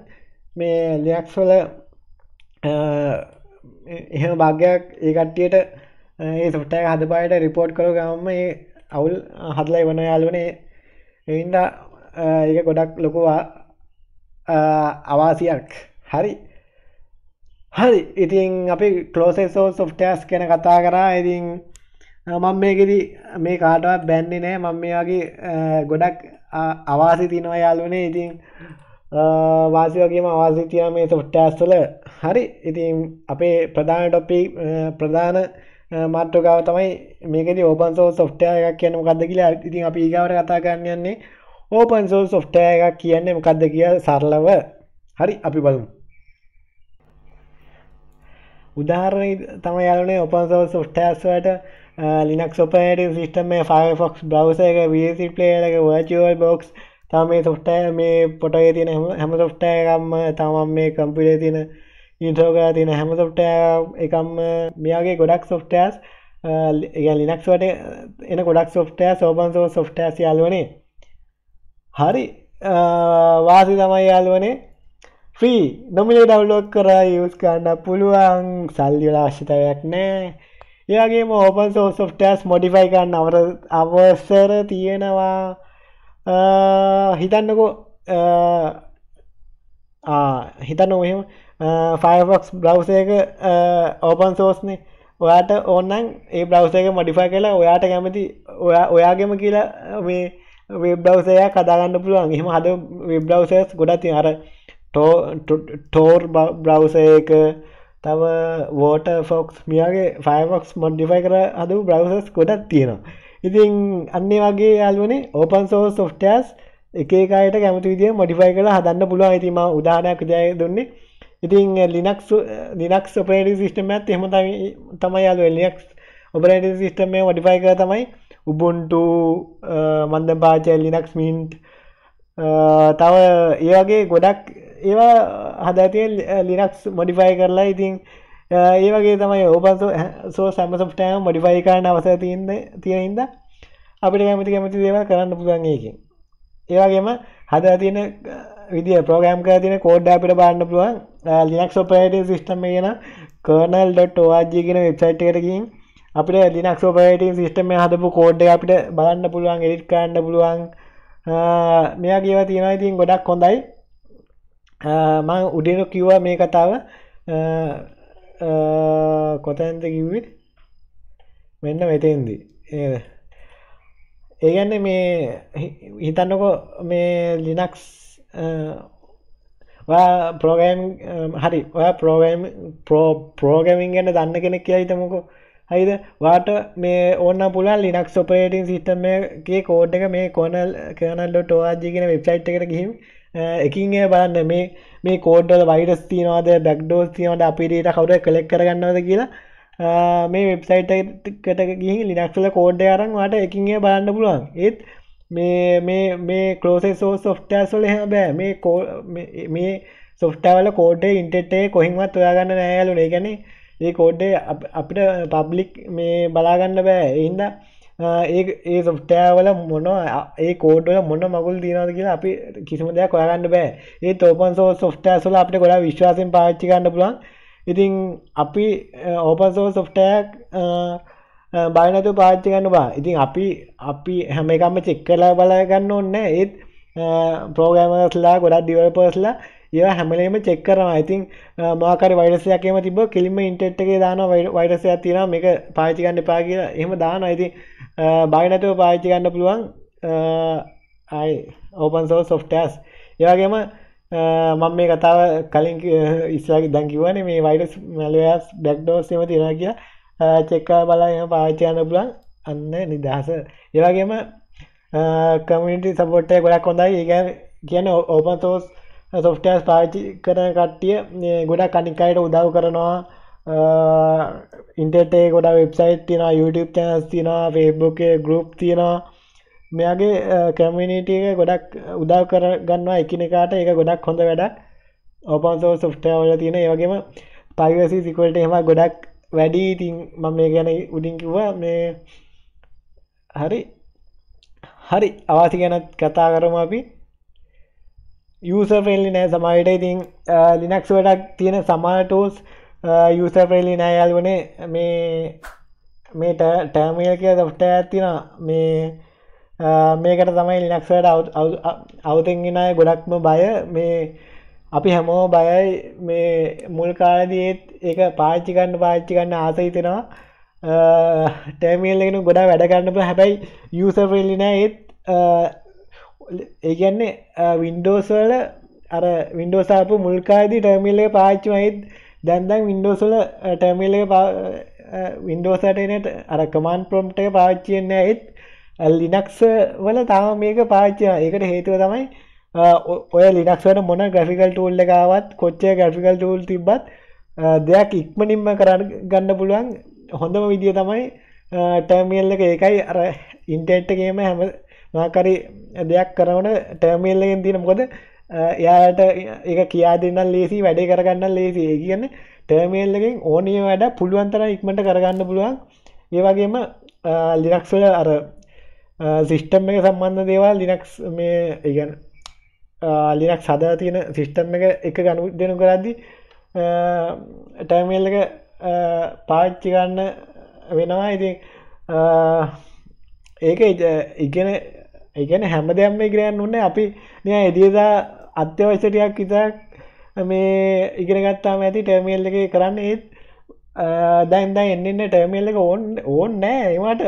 මේ Linux වල එහෙම භාගයක් ඒ කට්ටියට ඒ සොෆ්ට්වෙයාර් එක හදපායට report කරව ගමන් මේ අවුල් හදලා ඉවන යාළුවනේ. ඒ හින්දා ඒක ගොඩක් ලොකු අවාසියක්. හරි ඉතින් අපි closed source softwares ගැන කතා කරා. ඉතින් මම මේකෙදි මේ කාටවත් බැන්නේ නැහැ. මම මේ වගේ ගොඩක් අවාසි තිනවා යාළුවනේ. ඉතින් වාසි වගේම අවාසි තියන මේ softwares වල. හරි ඉතින් අපේ ප්‍රධාන topic ප්‍රධාන මාතෘකාව තමයි මේකෙදි open source software එකක් කියන්නේ මොකද්ද කියලා. ඉතින් අපි ඊගාවට කතා කරන්න යන්නේ open source software එකක් කියන්නේ මොකද්ද කියලා සරලව. හරි අපි බලමු. උදාහරණයක් තමයි යාළුවනේ open source softwares වලට Linux operating system में Firefox browser का VSC player का virtual box तमाम software में पटाये थी ना हम software का हम तमाम में computer थी ना intro का थी ना हम software एक हम यहाँ के गोड़ाक softwares या Linux वाले इन्हें गोड़ाक softwares open source softwares यालू ने हरी वासी तमाम यालू ने free नॉमिनल डाउनलोड करा यूज़ करना पुलवांग साल योरा शिता व्यक्ने यह game open source softwares modify करना आवश्यक है ना वहाँ हितान को हम फायरफॉक्स ब्राउज़र के ओपन सोर्स ने वहाँ टा ऑनलाइन ये ब्राउज़र के मॉडिफाई करला वहाँ टा क्या में थी वहाँ के में किला वे वेब ब्राउज़र या कदागन डबल आंगे हम हाथों वेब ब्राउज़र्स गुड़ा थी हमारा टोर ब्राउज़र के तब Firefox में आगे Firefox मॉडिफाई करा आधे ब्राउज़र्स कोटा तीनों इतने अन्य वाके आलू ने ओपन सोर्स सॉफ्टवेयर्स एक-एक आये टक हम तो इधर मॉडिफाई करा हादान्ना पुला आई थी माँ उदाहरण कुछ आये दोनों इतने Linux ऑपरेटिंग सिस्टम में ते हम तमाय आलू Linux ऑपरेटिंग सिस्टम में मॉडिफाई करा तमाय Ubuntu मंदबाचे Linux Mint तब ये वाके गोड़ाक ये वा हदायती है लिनक्स मॉडिफाई कर लाई थी ये वाके तमाय open source Samsung time modify करना वैसे तीन इंदा अब इधर क्या मित्र ये वाक कराना पुराने की ये वाके में हदायती ने विधि प्रोग्राम कराती ने कोड डाल पे बार न पुराना लिनक्स ऑपरेटिंग सिस्टम में ये ना kernel.org की ना वेबसाइट के रखी अब इधर लिनक्स ऑपरेटिंग सिस्टम में हाथ कोड डाल पे बार न पुराना एडिट करना पुराना मेरा क्या बात ये ना इतनी गोड़ा कौन दाई माँ उड़ेरो क्यों है मैं कहता हूँ कोता है ना क्यों भी मैंने वैसे हिंदी एक याने मैं हितानों को मैं लिनक्स वह प्रोग्राम हरी वह प्रोग्राम प्रोग्रामिंग के ना जानने के लिए क्या ही तुमको हरी तो वहाँ तो मैं और ना बोला लिनक्स ऑपरेटिंग सिस्टम में क्या कोड का मैं कर्नल डॉट ओआरजी की ना वेबसाइट टेक रखी हूँ एकिंग है बार ने मैं कोड वाला वायरस तीन वादे बैकडोर तीन वादे आप इधर इटा खाओगे कलेक्ट करेगा ना वादे कीला मैं वेबसाइट के तक यहीं लिनक्स वाला कोड दे आरंग वाटा एकिंग है बार ना बुलाऊं इत मैं क्लोसेस सॉफ्टवेयर सोले हैं अबे मैं सॉफ्टवेयर वाला कोड है इंटरटेन कोहिंग वाट तो एक सॉफ्टवेयर वाला मोनो एक कोड वाला मोनो मागूल दीना तो किला आप ही किसी में देखा कोई आने बैठे ये ओपन सोर्स सॉफ्टवेयर सोला आपने कोई विश्वास इन पार्ट चिका ने बोला इतनी आप ही ओपन सोर्स सॉफ्टवेयर बाय ना तो पार्ट चिका ने बोला इतनी आप ही हमें काम में चेक करला वाला करना उन्हें एक प्रोग्रामर्स ला कोड़ा डेवलपर्स ला ये हमले में चेक कर रहा है. आई थिंक माँ का वायरस या क्या मतलब किली में इंटरनेट के दाना वायरस या तीना मेरे का पाँच चिकान ने पागी ये में दाना आई थी बाकी ना तो पाँच चिकान ने पुलवांग आई ओपन सोर्स सॉफ्टवेयर्स ये वाके में मम्मी का तावा कलिंग इसलिए दंग हुआ नहीं मैं वायरस मलयास बैकडोर से मत इराकिया චෙක්කා බලලා එහෙම පාවිච්චි කරන්න පුළුවන්. අන්න නිදහස. ඒ වගේම community support එක ගොඩක් හොඳයි. ඒ කියන්නේ open source software පාවිච්චි කරන කට්ටිය ගොඩක් අනික් අයට උදව් කරනවා. ඉන්ටර්නෙට් එකේ ගොඩක් වෙබ්සයිට් තියෙනවා, YouTube channels තියෙනවා, Facebook එකේ group තියෙනවා. මෙයාගේ community එක ගොඩක් උදව් කර ගන්නවා එකිනෙකාට. ඒක ගොඩක් හොඳ වැඩක්. open source software වල තියෙන. ඒ වගේම privacy security එහෙම ගොඩක් වැඩි. ඉතින් මම මේ ගැන උඩින් කිව්වා. මේ හරි අවශ්‍ය ගැන කතා කරමු අපි. user friendly නෑ සමහර විට. ඉතින් Linux වලට තියෙන සමහර tools user friendly නෑ. යාළුවනේ මේ terminal කියලා software එකක් තියෙනවා. මේකට තමයි ලිනක්ස් වලට අවුතින් ඉන අය ගොඩක්ම බය. මේ අපි හැමෝම බයයි. මේ මුල් කාලේදී ඒක පාවිච්චි ගන්න ආසයි තියෙනවා. ටර්මිනල් එකේ ගොඩක් වැඩ ගන්න බෑ. හැබැයි යූසර් ෆ්‍රෙන්ඩ්ලි නෑ. ඒ කියන්නේ Windows වල අර Windows ආපු මුල් කාලේදී ටර්මිනල් එක පාවිච්චි වයිත් දැන් Windows වල ටර්මිනල් එක Windows එකට එන අර command prompt එක පාවිච්චි වෙන්නේ නෑ. ලිනක්ස් වල තාම මේක පාවිච්චි කරනවා. ඒකට හේතුව තමයි ඔය ලිනක්ස් වල මොන graphical tool එකක් ආවත්, කොච්චර graphical tool තිබ්බත් දෙයක් ඉක්මනින්ම කරගන්න පුළුවන්. හොඳම විදිය තමයි terminal එක. ඒකයි අර internet එකේම හැම මොකරි දෙයක් කරනකොට terminal එකෙන් තියෙන. මොකද එයාට ඒක කියා දෙන්න ලේසි, වැඩේ කරගන්න ලේසි. ඒ කියන්නේ terminal එකෙන් ඕනිය වැඩ පුළුවන් තරම් ඉක්මනට කරගන්න පුළුවන්. ඒ වගේම ලිනක්ස් වල අර සිිස්ටම් එක සම්බන්ධ දේවල් ලිනක්ස් මේ ඉගැන ලිනක් සදා තියෙන සිිස්ටම් එක ගනු දෙනු කරද්දි ටැමල් එක පාච්චිගන්න වෙනවා. ඉතින් ඒක ඉගෙන හැම දෙයම්ම ඉගරයන් උන්න අපි නය එදියදා අත්‍යවශ්‍යටයක් ඉතක් මේ ඉගෙනගත්තාම ඇති ටැමල් එක කරන්න. ඒත් දැන්දා එන්නන්න ටැමල් එක ඕන් නෑ. ඒමට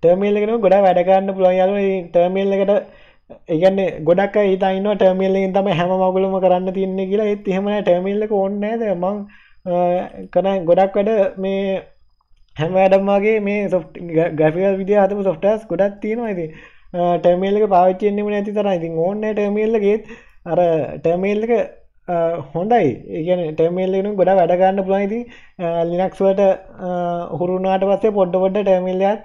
ටර්මිනල් එකේ ගොඩක් වැඩ ගන්න පුළුවන්. යාළුවනේ ටර්මිනල් එකට ඒ කියන්නේ ගොඩක් අය හිතා ඉන්නවා ටර්මිනල් එකෙන් තමයි හැම මගුලම කරන්න තියෙන්නේ කියලා. ඒත් එහෙම නෑ. ටර්මිනල් එක ඕනේ නෑ. දැන් මම කරන ගොඩක් වැඩ මේ හැම වැඩම වගේ මේ සොෆ්ට් ග්‍රැෆිකල් විදිය හදපු සොෆ්ට්වෙයාර්ස් ගොඩක් තියෙනවා. ඉතින් ටර්මිනල් එක පාවිච්චි වෙන්නෙම නැති තරම්. ඉතින් ඕනේ නෑ ටර්මිනල් එකේ. අර ටර්මිනල් එක හොඳයි. ඒ කියන්නේ ටර්මිනල් එකේ ගොඩක් වැඩ ගන්න පුළුවන්. ඉතින් ලිනක්ස් වලට හුරු වුණාට පස්සේ පොඩ ටර්මිනල් එකත්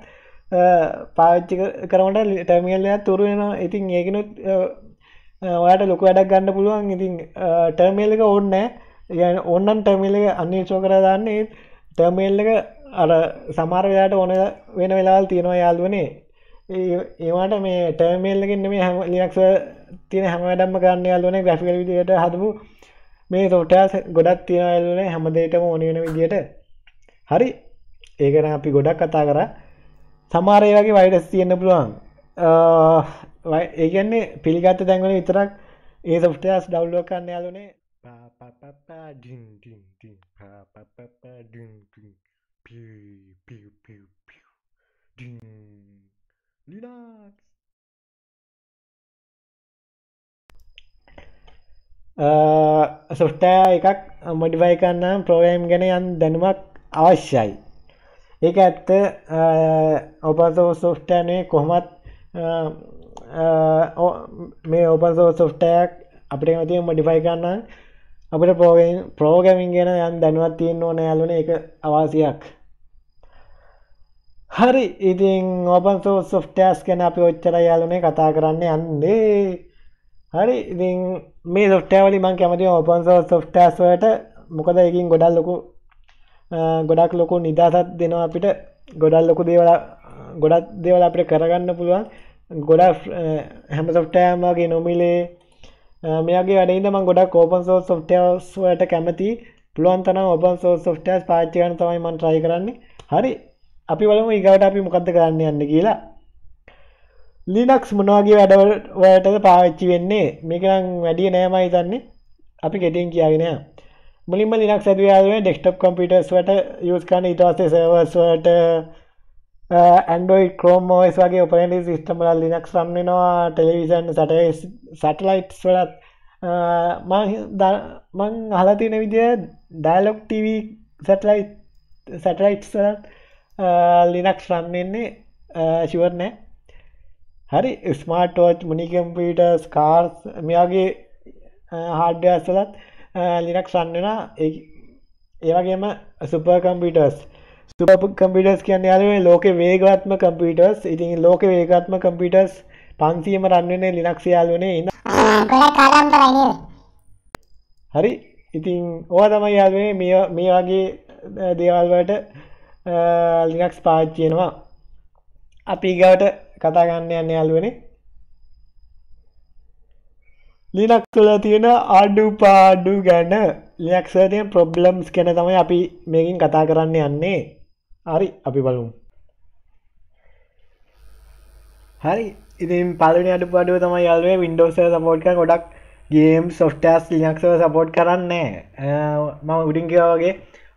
පාවිච්චි කරමට ටර්මිනල් එකක් තුරු වෙනවා. ඉතින් ඒකිනුත් ඔයාට ලොකු වැඩක් ගන්න පුළුවන්. ඉතින් ටර්මිනල් එක ඕනේ නෑ. ඕනනම් ටර්මිනල් එක අන්විෂෝ කරලා දාන්න. ඒ ටර්මිනල් එක අර සමහර වෙලාවට ඕන වෙන වෙලාවල් තියෙනවා යාළුවනේ. ඒවට මේ ටර්මිනල් එකෙන් නෙමෙයි හැම ලිනක්ස් තියෙන හැම වැඩක්ම ගන්න යාළුවනේ. ග්‍රැෆිකල් විදියට හදපු මේ සොෆ්ට්වෙයාර්ස් ගොඩක් තියෙනවා යාළුවනේ. හැම දෙයකම ඕන වෙන විදියට. හරි. ඒක නම් අපි ගොඩක් කතා කරා. සමහර ඒ වගේ වෛරස් තියෙන්න පුළුවන්. ඒ කියන්නේ පිළිගත්ත තැන්වල විතරක් ඒ softwares download කරන්න යාළුනේ. software එකක් modify කරන්න නම් program ගැන යම් දැනුමක් අවශ්‍යයි. ඒක ඇත්ත. open source software නේ කොහොමත් මේ open source software එක අපිට මේ තියෙන modify කරන්න අපිට programming ගැන යම් දැනුමක් තියෙන්න ඕනේ යාළුවනේ. ඒක අවශ්‍යයක්. හරි. ඉතින් open source softwares ගැන අපි ඔච්චරයි යාළුවනේ කතා කරන්න යන්නේ. හරි. ඉතින් මේ software වලින් මම කැමතියි open source softwares වලට. මොකද ඒකෙන් ගොඩක් ලොකු නිදහසක් දෙනවා අපිට. ගොඩක් ලොකු දේවල් අපිට කරගන්න පුළුවන්. ගොඩක් හැම softwareම වගේ නොමිලේ මෙයාගේ වැඩින්ද මම ගොඩක් open source softwares වලට කැමතියි. පුළුවන් තරම් open source softwares පාවිච්චි කරන්න තමයි මම try කරන්නේ. හරි. අපි බලමු ඊගාවට අපි මොකද්ද කරන්න යන්නේ කියලා. Linux මොන වගේ වැඩ වලටද පාවිච්චි වෙන්නේ? මේක නම් වැඩි නෑ මම හිතන්නේ. අපි ගෙටින් කියාවේ නෑ. මුලින්ම ලිනක්ස් ඇතුළේ desktop computers වලට use කරන ඊට පස්සේ servers වලට Android Chrome OS වගේ operating system වල Linux run වෙනවා. television satellites වලත් මම අහලා තියෙන විදිය dialog TV satellite සැටලයිට්ස් වල Linux run වෙන්නේ ෂුවර් නෑ. හරි smart watch, mini computers, cars මේ වගේ hardwares වලත් Linux run වෙනවා. ඒ වගේම සුපර් කම්පියුටර්ස්. සුපර් කම්පියුටර්ස් කියන්නේ යාළුවනේ ලෝකේ වේගවත්ම කම්පියුටර්ස්. ඉතින් ලෝකේ වේගවත්ම කම්පියුටර්ස් 500ම run වෙන්නේ Linux යාළුවනේ. ගොඩක් ආරම්භරයි නේද? හරි ඉතින් ඕවා තමයි යාළුවනේ මේ වගේ දේවල් වලට Linux පාවිච්චි වෙනවා. අපි ඊගාවට කතා ගන්න යන්නේ යාළුවනේ Linux වල තියෙන අඩුපාඩු ගැන, Linux වල තියෙන problems ගැන තමයි අපි මේකෙන් කතා කරන්න යන්නේ. හරි අපි බලමු. හරි ඉතින් පළවෙනි අඩුපාඩුව තමයි යාළුවනේ Windows එක support කරන ගොඩක් games softwares Linux එක support කරන්නේ නැහැ. මම උඩින් කිව්වා වගේ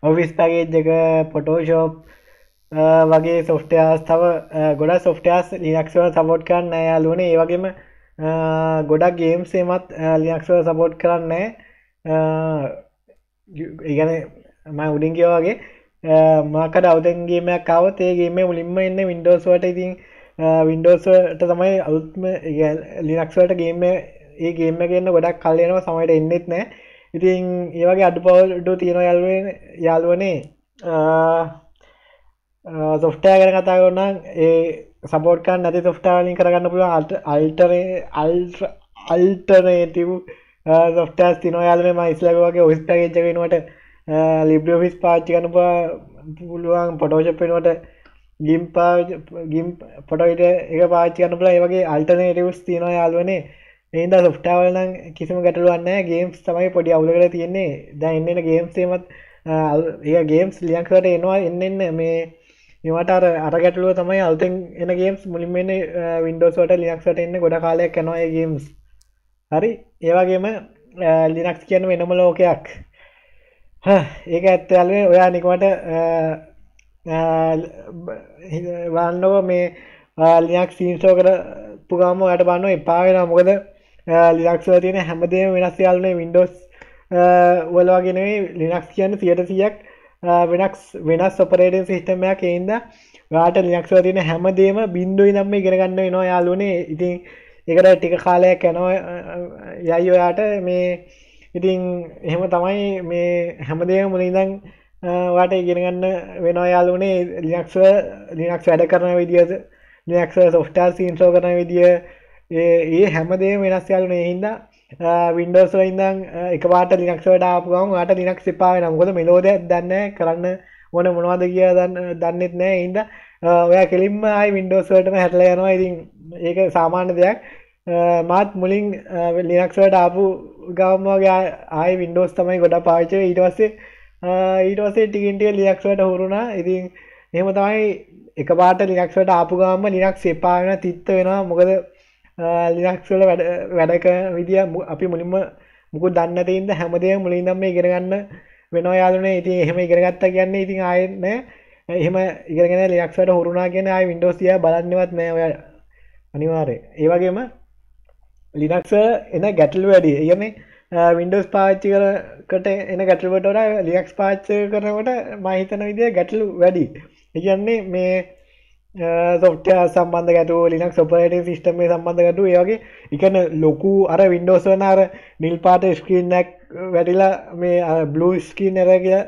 Office package එක Photoshop වගේ softwares තව ගොඩක් softwares Linux එක support කරන්නේ නැහැ යාළුවනේ. ඒ වගේම ගොඩක් games එමත් Linux එක support කරන්නේ නැහැ. ඒ කියන්නේ මම උඩින් කිව්වා වගේ මොකක්ද අවුතෙන් ගේම් එකක් આવොත් ඒ ගේම් එක මුලින්ම එන්නේ Windows වලට. ඉතින් Windows වලට තමයි අලුත්ම Linux වලට ගේම් ඒ ගේම් එක ගන්න ගොඩක් කල් යනවා සමහරට එන්නෙත් නැහැ. ඉතින් ඒ වගේ අඩුපාඩු තියෙනවා යාළුවනේ. software ගැන කතා කරනවා නම් ඒ support කරන්නේ නැති software වලින් කරගන්න පුළුවන් alternative softwares තියෙනවා යාළුවනේ. මම ඉස්සෙල්ලා වගේ office package එක වෙනුවට LibreOffice පාවිච්චි කරන්න පුළුවන්, Photoshop වෙනුවට GIMP ෆොටෝ එක පාවිච්චි කරන්න පුළුවන්. ඒ වගේ අල්ටර්නේටිව්ස් තියෙනවා යාළුවනේ. ඒ නිසා software වල නම් කිසිම ගැටලුවක් නැහැ. games තමයි පොඩි අවුලකට තියෙන්නේ. දැන් එන්න games එමත් ඒක games ලියන්න කරලා එනවා එන්න මේ මේවට අර ගැටලුව තමයි අලුතෙන් එන games මුලින්ම එන්නේ Windows වලට Linux වලට එන්න ගොඩ කාලයක් යනවා මේ games. හරි ඒ වගේම Linux කියන්නේ වෙනම ලෝකයක්. හා ඒක ඇත්ත යාළුවනේ. ඔයා නිකමට බලන්නව මේ Linux install කරපු ගාම ඔයාට බලන්න එපා වෙනවා. මොකද Linux වල තියෙන හැමදේම වෙනස් යාළුනේ. Windows වල වගේ නෙවෙයි Linux කියන්නේ 100%ක් වෙනස් ඔපරේටින් සිස්ටම් එකක්. ඒ හින්දා ඔයාට Linux වල තියෙන හැමදේම බින්දුවෙන් නම් ඉගෙන ගන්න වෙනවා යාළුනේ. ඉතින් ඒකට ටික කාලයක් යනවා යයි ඔයාට මේ. ඉතින් එහෙම තමයි මේ හැමදේම මුලින් ඉඳන් වාට ඉගෙන ගන්න වෙනවා යාළුවනේ. Linux වැඩ කරන විදිය, Linux software install කරන විදිය ඒ හැමදේම වෙනස් යාළුවනේ. ඒ හින්දා Windows වල ඉඳන් එකපාරට Linux වලට ආපු ගමන් වාට Linux එපා වෙනවා. මොකද මෙලෝඩයක් දන්නේ කරන්න ඕන මොනවද කියලා දන්නෙත් නැහැ. ඒ හින්දා ඔයා කෙලින්ම ආයි Windows වලටම හැරලා යනවා. ඉතින් ඒක සාමාන්‍ය දෙයක්. මාත් මුලින් Linux වලට ආපු ගමන් වගේ ආයි Windows තමයි ගොඩක් පාවිච්චි කරේ. ඊට පස්සේ ටිකෙන් ටික Linux වලට හුරුණා. ඉතින් එහෙම තමයි එකපාරට Linux වලට ආපු ගාම Linux එපා වෙන තිත්ත වෙනවා. මොකද Linux වල වැඩ කරන විදිය අපි මුලින්ම මොකද දන්නේ නැති ඉඳ හැමදේම මුලින් ඉඳන්ම ඉගෙන ගන්න වෙනවා යාළුනේ. ඉතින් එහෙම ඉගෙන ගත්තා කියන්නේ ඉතින් ආයේ නෑ. එහෙම ඉගෙනගෙන Linux වලට හුරුණා කියන්නේ ආයේ Windows තියා බලන්නවත් නෑ ඔයා අනිවාර්යෙන්. ඒ වගේම Linux එන ගැටලු වැඩි. ඒ කියන්නේ Windows පාවිච්චි කරකට එන ගැටලුවට වඩා Linux පාවිච්චි කරනකොට මම හිතන විදිය ගැටලු වැඩි. ඒ කියන්නේ මේ software සම්බන්ධ ගැටලු, Linux operating system එක සම්බන්ධ ගැටලු, ඒ වගේ ඒ කියන්නේ ලොකු අර Windows වන අර නිල් පාට screen එකක් වැටිලා මේ blue screen error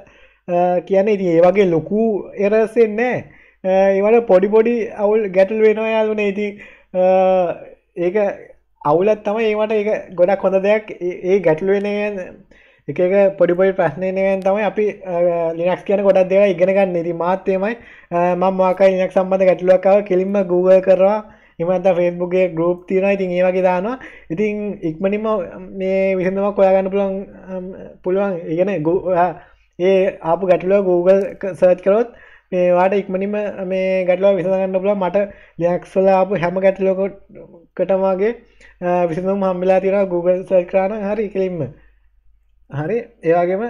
කියන්නේ ඉතින් ඒ වගේ ලොකු errors එන්නේ නැහැ. ඒ වල පොඩි අවුල් ගැටලු වෙනවා යාළුවනේ. ඉතින් ඒක අවුලක් තමයි. ඒවට ඒක ගොඩක් හොඳ දෙයක්. ඒ ගැටලු වෙන එක එක පොඩි පොඩි ප්‍රශ්න එන එකෙන් තමයි අපි Linux කියන ගොඩක් දේවල් ඉගෙන ගන්න. ඉතින් මාත් එමය මම මොකක්ද Linux සම්බන්ධ ගැටලුවක් ආව කෙලින්ම Google කරනවා. එහෙම නැත්නම් Facebook එකේ group තියෙනවා. ඉතින් ඒ වගේ දානවා. ඉතින් ඉක්මනින්ම මේ විසඳුමක් හොයාගන්න පුළුවන්. ඒ කියන්නේ ඒ ආපු ගැටලුව Google search කරොත් මේ වාට ඉක්මනින්ම මේ ගැටලුව විසඳ ගන්න පුළුවන්. මට Linux වල ආපු හැම ගැටලුවකටම වගේ විසඳුම් හම්බෙලා තියෙනවා Google search කරා නම් හරි කෙලින්ම. හරි ඒ වගේම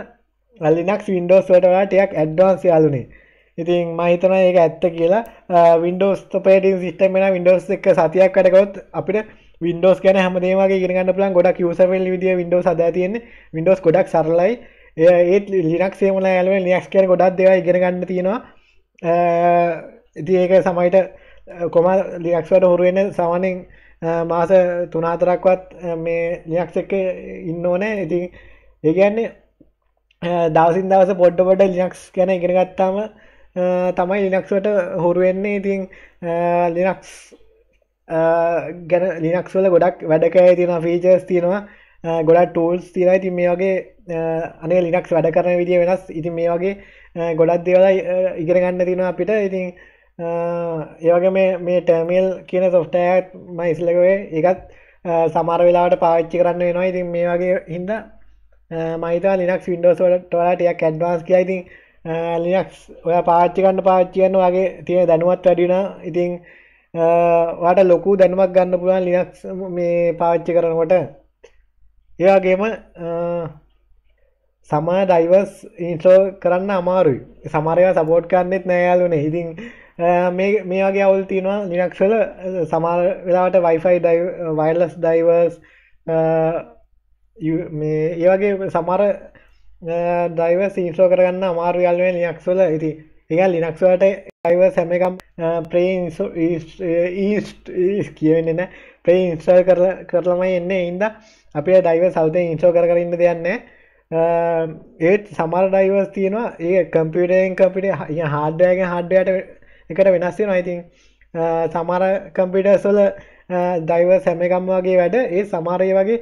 Linux Windows වලට වඩා ටිකක් advanced යාළුනේ. ඉතින් මම හිතනවා ඒක ඇත්ත කියලා. Windows operating system එක Windows එක සතියක් වැඩ කරොත් අපිට Windows ගැන හැමදේම වගේ ඉගෙන ගන්න පුළුවන්. ගොඩක් user friendly විදිය Windows හදා තියෙන්නේ. Windows ගොඩක් සරලයි. ඒත් Linux එමුලා යාළුවනේ Linux කියන්නේ ගොඩක් දේවල් ඉගෙන ගන්න තියෙනවා. ඉතින් ඒක සමහරට කොහොමද Linux වලට හුරු වෙන්නේ සාමාන්‍යයෙන් මාස 3-4ක්වත් මේ Linux එකේ ඉන්න ඕනේ. ඉතින් ඒ කියන්නේ දවසින් දවස පොඩ පොඩ Linux ගැන ඉගෙන ගත්තාම තමයි Linux වලට හුරු වෙන්නේ. ඉතින් Linux ගැන Linux වල ගොඩක් වැඩ කැය තියෙනවා, features තියෙනවා, ගොඩක් tools තියෙනවා. ඉතින් මේ වගේ අනේ Linux වැඩ කරන විදිය වෙනස්. ඉතින් මේ වගේ ගොඩක් දේවල් ඉගෙන ගන්න තියෙනවා අපිට. ඉතින් ඒ වගේ මේ terminal කියන software එක මම ඉස්සෙල්ලා ගොවේ ඒකත් සමහර වෙලාවට පාවිච්චි කරන්න වෙනවා. ඉතින් මේ වගේ හින්දා මම හිතා Linux Windows වලට වඩා ටිකක් advanced කියලා. ඉතින් Linux ඔයා පාවිච්චි කරන ඔයාගේ තියෙන දැනුමත් වැඩි වෙනවා. ඉතින් ඔයාට ලොකු දැනුමක් ගන්න පුළුවන් Linux මේ පාවිච්චි කරනකොට. ඒ වගේම සමා ඩයිවර්ස් ඉන්ස්ටෝල් කරන්න අමාරුයි. සමහර ඒවා සපෝට් කරන්නෙත් නෑ යාළුවනේ. ඉතින් මේ වගේ අවුල් තියෙනවා Linux වල. සමහර වෙලාවට Wi-Fi wireless drivers මේ ඒ වගේ සමහර drivers ඉන්ස්ටෝල් කරගන්න අමාරුයි යාළුවනේ Linux වල. ඉතින් ඒක Linux වලට drivers හැම එකම කියන්නේ නෑ. pre-install කරලාමයි එන්නේ. ඒ හින්දා අපේ drivers අවුදෙන් ඉන්ස්ටෝල් කර ඉන්න දෙයක් නෑ. ඒත් සමහර ඩයිවර්ස් තියෙනවා ඒ කම්පියුටරෙන් කම්පියුටර් හાર્ඩ්වෙයාරෙන් හાર્ඩ්වෙයාරට එකට වෙනස් වෙනවා. ඉතින් සමහර කම්පියුටර්ස් වල ඩයිවර්ස් හැම එකම වගේ වැඩ. ඒ සමහර ඒ වගේ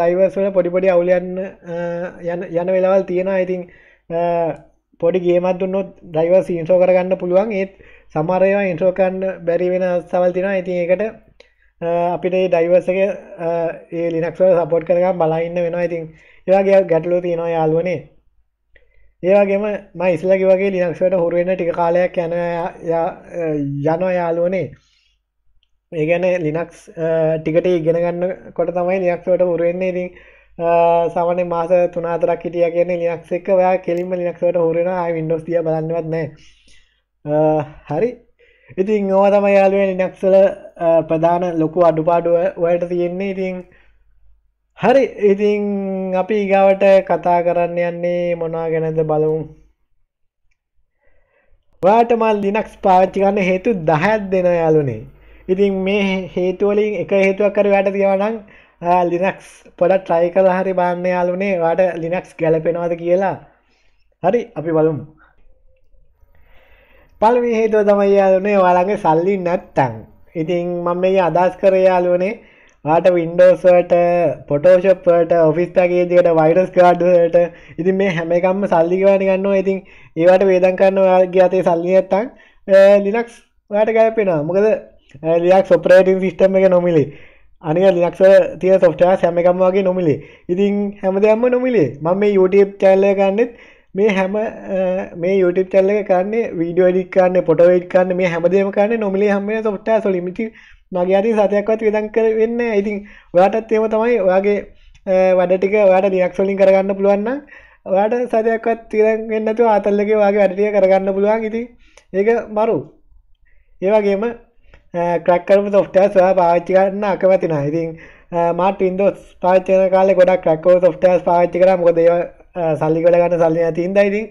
ඩයිවර්ස් වල පොඩි පොඩි අවුල් යන වෙලාවල් තියෙනවා. ඉතින් පොඩි ගේමක් දුන්නොත් ඩයිවර්ස් ඉන්ස්ටෝල් කරගන්න පුළුවන්. ඒත් සමහර ඒවා ඉන්ස්ටෝල් කරන්න බැරි වෙන අවස්ථාවල් තියෙනවා. ඉතින් ඒකට අපිට මේ ඩයිවර්ස් එක ඒ Linux වල සපෝට් කරගන්න බලා ඉන්න වෙනවා. ඉතින් ඒ වගේ ගැටලු තියෙනවා යාළුවනේ. ඒ වගේම මම ඉස්සෙල්ලා කිව්වා වගේ Linux වලට හුරු වෙන ටික කාලයක් යනවා යාළුවනේ. ඒ කියන්නේ Linux ටිකට ඉගෙන ගන්නකොට තමයි Linux වලට හුරු වෙන්නේ. ඉතින් සාමාන්‍යයෙන් මාස 3-4ක් හිටියා කියන්නේ Linux එක ඔයා කෙලින්ම Linux වලට හුරු වෙනවා. ආයි Windows තියා බලන්නවත් නැහැ. හරි. ඉතින් ඕවා තමයි යාළුවනේ Linux වල ප්‍රධාන ලොකු අඩුපාඩු ඔයාලට තියෙන්නේ. ඉතින් හරි. ඉතින් අපි ඊගාවට කතා කරන්න යන්නේ මොනවා ගැනද බලමු. ඔයාලට මම Linux පාවිච්චි කරන්න හේතු 10ක් දෙනවා යාළුවනේ. ඉතින් මේ හේතු වලින් එක හේතුවක් හරි ඔයාලට තියෙනවා නම් Linux පොඩ්ඩක් try කරලා හරි බලන්න යාළුවනේ. ඔයාලට Linux ගැලපෙනවද කියලා. හරි අපි බලමු. පළවෙනි හේතුව තමයි යාළුවනේ ඔයාලගේ සල්ලි නැත්තම්. ඉතින් මම මේ අදහස් කරේ යාළුවනේ ඔයාලට Windows වලට Photoshop වලට Office package එකට virus guard වලට ඉතින් මේ හැම එකක්ම සල්ලි ගෙවන්න ගන්නවා. ඉතින් ඒවට වේදම් කරන ඔයාලගේ අතේ සල්ලි නැත්තම් Linux ඔයාලට ගැලපෙනවා. මොකද Linux operating system එක නොමිලේ. අනික Linux වල තියෙන software හැම එකක්ම වගේ නොමිලේ. ඉතින් හැමදේම නොමිලේ. මම මේ YouTube channel එක ගන්නෙත් මේ හැම මේ YouTube channel එක කරන්නේ වීඩියෝ එඩිට් කරන්නේ ෆොටෝ එඩිට් කරන්නේ මේ හැමදේම කරන්නේ නොමිලේ හැම වෙලේම software වල. ඉතින් මගේ අතින් සතයක්වත් වේදම් වෙන්නේ නැහැ. ඉතින් ඔයාටත් එහෙම තමයි. ඔයාගේ වැඩ ටික ඔයාට Linux වලින් කරගන්න පුළුවන් නම් ඔයාට සතයක්වත් වේදම් වෙන්නේ නැතුව ආතල් එකේ ඔයාගේ වැඩ ටික කරගන්න පුළුවන්. ඉතින් ඒක මරු. ඒ වගේම crack කරපු software ඔයා පාවිච්චි කරන්න අකමැති නැහැ. ඉතින් මාත් Windows පාවිච්චි කරන කාලේ ගොඩක් crack කරපු software පාවිච්චි කරා. මොකද ඒවා සල්ලි ගොඩ ගන්න සල්ලි නැති හින්දා. ඉතින්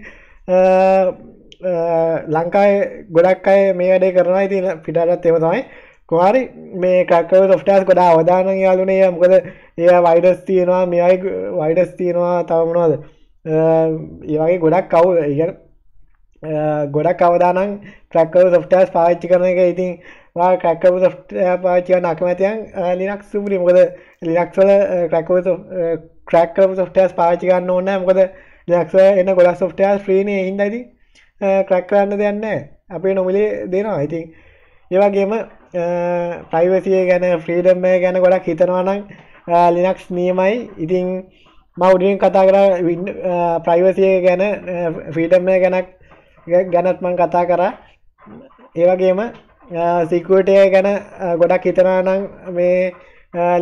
ලංකාවේ ගොඩක් අය මේ වැඩේ කරනවා. ඉතින් පිටරටත් එහෙම තමයි. කොහරි මේ ක්‍රැකර් සොෆ්ට්වෙයාර්ස් ගොඩ අවදානම් යාළුනේ. මොකද ඒවා වයිරස් තියෙනවා, මේ වගේ වයිරස් තියෙනවා, තව මොනවද ඒ වගේ ගොඩක් ගොඩක් අවදානම් ක්‍රැකර් සොෆ්ට්වෙයාර්ස් පාවිච්චි කරන එක. ඉතින් ඔයා ක්‍රැකර් සොෆ්ට්වෙයාර් පාවිච්චි කරන අකමැතියන් Linux උඹරි. මොකද Linux වල ක්‍රැකර් ක්‍රැක් කරපු softwares පාවිච්චි ගන්න ඕනේ. මොකද Linux වල එන ගොඩක් softwares free නේ. ඒ හින්දා ඉතින් ක්‍රැක් කරන්න දෙයක් නැහැ. අපේ නොමිලේ දෙනවා. ඉතින් ඒ වගේම privacy එක ගැන, freedom එක ගැන ගොඩක් හිතනවා නම් Linux නියමයි. ඉතින් මම උඩින් කතා කරා privacy එක ගැන, freedom එක ගැනත් මම කතා කරා. ඒ වගේම security එක ගැන ගොඩක් හිතනවා නම් මේ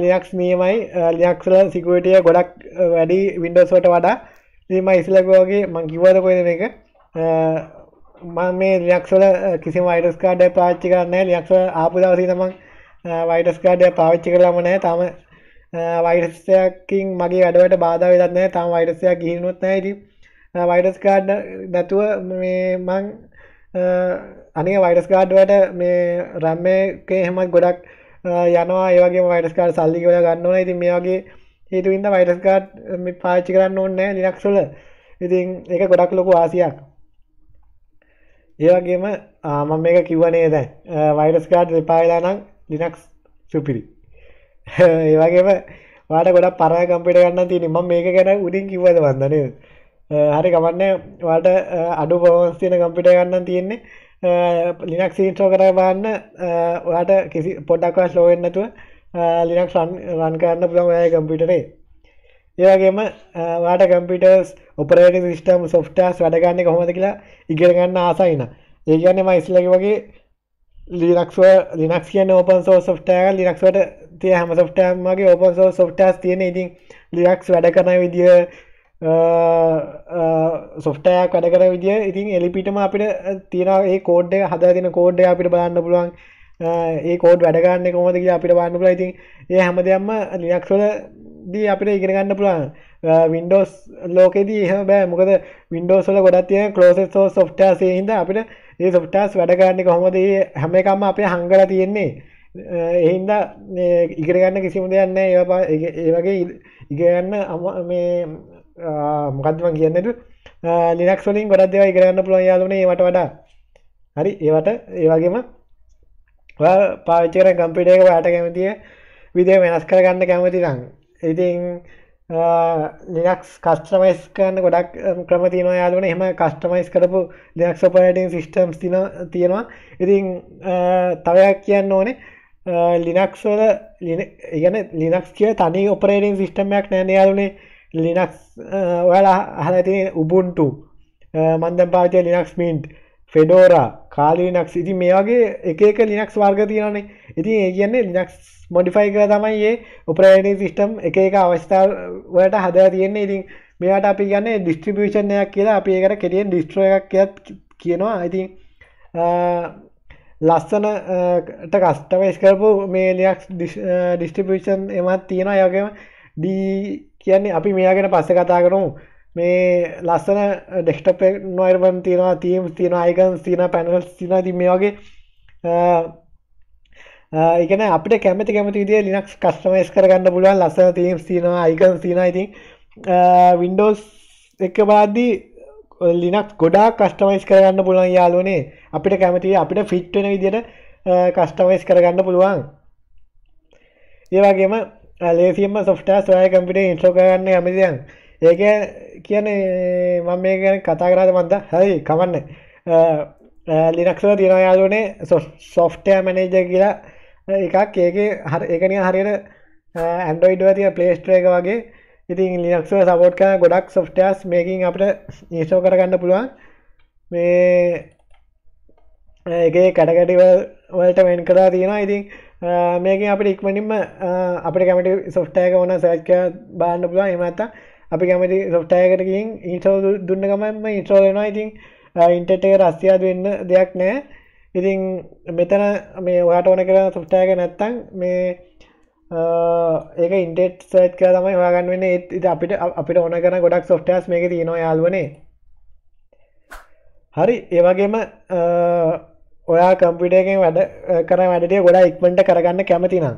Linux නියමයි. Linux වල security එක ගොඩක් වැඩි Windows වලට වඩා. ඉතින් මම ඉස්සෙල්ලා කිව්වා වගේ මම කිව්වද කොහෙද මේක? මම මේ Linux වල කිසිම virus guard එකක් පාවිච්චි කරන්නේ නැහැ. Linux වල ආපු දවසේ තමයි virus guard එකක් පාවිච්චි කරලාම නැහැ. තාම virus එකකින් මගේ වැඩවලට බාධා වෙලත් නැහැ. තාම virus එකක් ගිහිනුත් නැහැ. ඉතින් වයිරස් කාඩ් නැතුව මේ මං අනේ වයිරස් කාඩ් වලට මේ RAM එකේ එහෙමත් ගොඩක් යනවා ඒ වගේම වයිරස් කාඩ් සල්ලි කියලා ගන්න ඕන. ඉතින් මේ වගේ හේතුවින්ද වයිරස් කාඩ් මේ පාවිච්චි කරන්න ඕනේ නැහැ Linux වල. ඉතින් ඒක ගොඩක් ලොකු ආසියක්. ඒ වගේම මම මේක කිව්වනේ දැන් වයිරස් කාඩ් දෙපා වෙලා නම් Linux සුපිරි. ඒ වගේම ඔයාලට ගොඩක් පරාය කම්පියුටර් ගන්න තියෙනවා. මම මේක ගැන උඩින් කිව්වද වන්ද නේද? හරි ගමන්නේ ඔයාලට අඩු පවර්ස් තියෙන කම්පියුටර් ගන්න තියෙන්නේ Linux install කරලා බලන්න. ඔයාලට කිසි පොඩ්ඩක්වත් slow වෙන්නේ නැතුව Linux run කරන්න පුළුවන් ඔයාගේ කම්පියුටරේ. ඒ වගේම ඔයාලට computers operating system softwares වැඩ ගන්න කොහොමද කියලා ඉගෙන ගන්න ආසයි නා. ඒ කියන්නේ මම ඉස්සෙල්ලා කිව්වාගේ Linux කියන්නේ open source software එක. Linux වලට තියෙන හැම software එකම වගේ open source softwares තියෙන. ඉතින් Linux වැඩ කරන විදිය software එක වැඩ කරන විදිය ඉතින් එලිපිටම අපිට තියෙන මේ code එක හදලා තියෙන code එක අපිට බලන්න පුළුවන්. මේ code වැඩ ගන්න කොහොමද කියලා අපිට බලන්න පුළුවන්. ඉතින් මේ හැමදේම Linux වලදී අපිට ඉගෙන ගන්න පුළුවන්. Windows ලෝකෙදී එහෙම බෑ. මොකද Windows වල ගොඩක් තියෙන closed source softwares ඒ හින්දා අපිට මේ softwares වැඩ ගන්න කොහොමද හැම එකක්ම අපේ හංගලා තියෙන්නේ. ඒ හින්දා මේ ඉගෙන ගන්න කිසිම දෙයක් නැහැ. ඒ වගේ ඉගෙන ගන්න මේ මොකද්ද මම කියන්නේ නේද? Linux වලින් ගොඩක් දේවල් ඉගෙන ගන්න පුළුවන් යාළුවනේ ඒවට වඩා. හරි ඒවට ඒ වගේම ඔයා පාවිච්චි කරන කම්පියුටර් එක ඔයාට කැමතිය විදිහ වෙනස් කර ගන්න කැමති නම් ඉතින් Linux customize කරන්න ගොඩක් ක්‍රම තියෙනවා යාළුවනේ. එහෙම customize කරපු Linux operating systems තියෙනවා. ඉතින් තවයක් කියන්න ඕනේ Linux වල කියන්නේ Linux කිය තනි operating system එකක් නෑනේ යාළුවනේ. Linux ඔයාලා අහලා තියෙන Ubuntu මම දැන් පාවිච්චි කරන Linux Mint, Fedora, Kali Linux ඉතින් මේ වගේ එක එක Linux වර්ග තියෙනවානේ. ඉතින් ඒ කියන්නේ Linux modify කරලා තමයි මේ operating system එක එක අවස්ථා වලට හදලා තියෙන්නේ. ඉතින් මේවට අපි කියන්නේ distribution එකක් කියලා. අපි ඒකට කෙටියෙන් distro එකක් කියලා කියනවා. ඉතින් ලස්සනට customize කරපු මේ Linux distribution එමත් තියෙනවා. ඒ වගේම D කියන්නේ අපි මේවා ගැන පස්සේ කතා කරමු. මේ ලස්සන desktop environment තියෙනවා, themes තියෙනවා, icons තියෙනවා, panels තියෙනවා. ඉතින් මේ වගේ ඒකනේ අපිට කැමති විදිහේ Linux customize කරගන්න පුළුවන්. ලස්සන themes තියෙනවා, icons තියෙනවා. ඉතින් Windows එක බලද්දී Linux ගොඩාක් customize කරගන්න පුළුවන් යාළුවනේ. අපිට කැමති අපිට fit වෙන විදිහට customize කරගන්න පුළුවන්. ඒ වගේම lazyම software ඔයාගේ computer එක install කරගන්න යමදී නම් ඒක කියන්නේ මම මේක ගැන කතා කරාද මන්ද? හරි කමන්නේ. Linux වල තියෙනවා යාළුවනේ software manager කියලා එකක්. ඒක නිකන් හරියට Android වල තියෙන Play Store එක වගේ. ඉතින් Linux වල support කරන ගොඩක් softwares මේකෙන් අපිට install කරගන්න පුළුවන්. මේ ඒකේ කැටගරි වලට වෙන් කරලා තියෙනවා. ඉතින් මේකෙන් අපිට ඉක්මනින්ම අපිට කැමති software එක ඕන search කරලා බලන්න පුළුවන්. එහෙම නැත්නම් අපි කැමති software එකකට ගිහින් install දුන්න ගමන්ම install වෙනවා. ඉතින් internet එක රස්තියාදු වෙන්න දෙයක් නැහැ. ඉතින් මෙතන මේ ඔයාට ඕන කරන software එක නැත්තම් මේ ඒක internet search කරලා තමයි හොයාගන්න වෙන්නේ. ඉතින් අපිට ඕන කරන ගොඩක් softwares මේකේ තියෙනවා යාළුවනේ. හරි ඒ වගේම ඔයා computer එකෙන් වැඩ කරන වැඩ ටික ගොඩක් ඉක්මනට කරගන්න කැමති නම්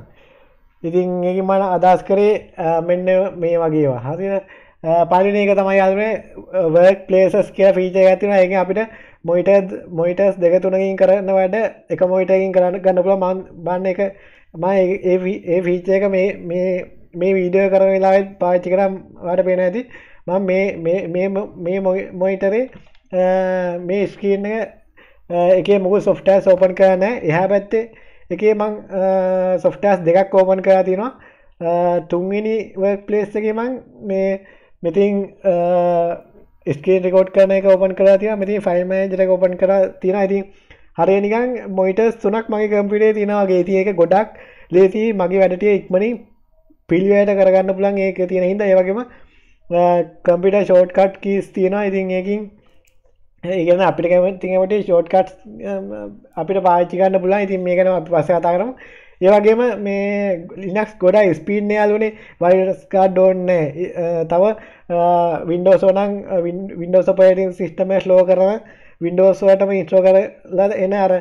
ඉතින් ඒකෙන් මම අදහස් කරේ මෙන්න මේ වගේ ඒවා. හරිද? පළවෙනි එක තමයි යාළුවනේ work places කියලා feature එකක් තියෙනවා. ඒකෙන් අපිට monitors දෙක තුනකින් කරන වැඩ එක monitor එකකින් කරන්න පුළුවන්. මම බලන්න එක මම ඒ feature එක මේ වීඩියෝ කරන වෙලාවෙත් පාවිච්චි කරා. ඔයාලට පේනවා ඇති. මම මේ monitor එකේ මේ screen එක එකේ මොකද softwares open කරලා නැහැ. එහා පැත්තේ එකේ මම softwares දෙකක් open කරලා තියෙනවා. තුන්වෙනි workplace එකේ මම මේ මෙතින් ස්ක්‍රීන් රෙකෝඩ් කරන එක ඕපන් කරලා තියෙනවා. මෙතන ෆයිල් මැනේජර් එක ඕපන් කරලා තියෙනවා. ඉතින් හරිය නිකන් මොනිටර්ස් තුනක් මගේ කම්පියුටරේ තියෙනවා වගේ. ඉතින් ඒක ගොඩක් ලේසි මගේ වැඩ ටික ඉක්මනින් පිළිවෙලට කරගන්න පුළුවන් ඒකේ තියෙන හින්දා. ඒ වගේම කම්පියුටර් ෂෝට්කට් කීස් තියෙනවා. ඉතින් ඒකෙන් ඒ කියන්නේ අපිට කැමති ෂෝට්කට්ස් අපිට පාවිච්චි කරන්න පුළුවන්. ඉතින් මේක ගැන අපි පස්සේ කතා කරමු. ये वाके में लिनक्स कोड़ा स्पीड ने आलू ने वायरस का डोन ने तब विंडोज़ वाला विंडोज़ ऑपरेटिंग सिस्टम में स्लो कर रहा है विंडोज़ वाला में इंस्टॉल कर लात ऐना यार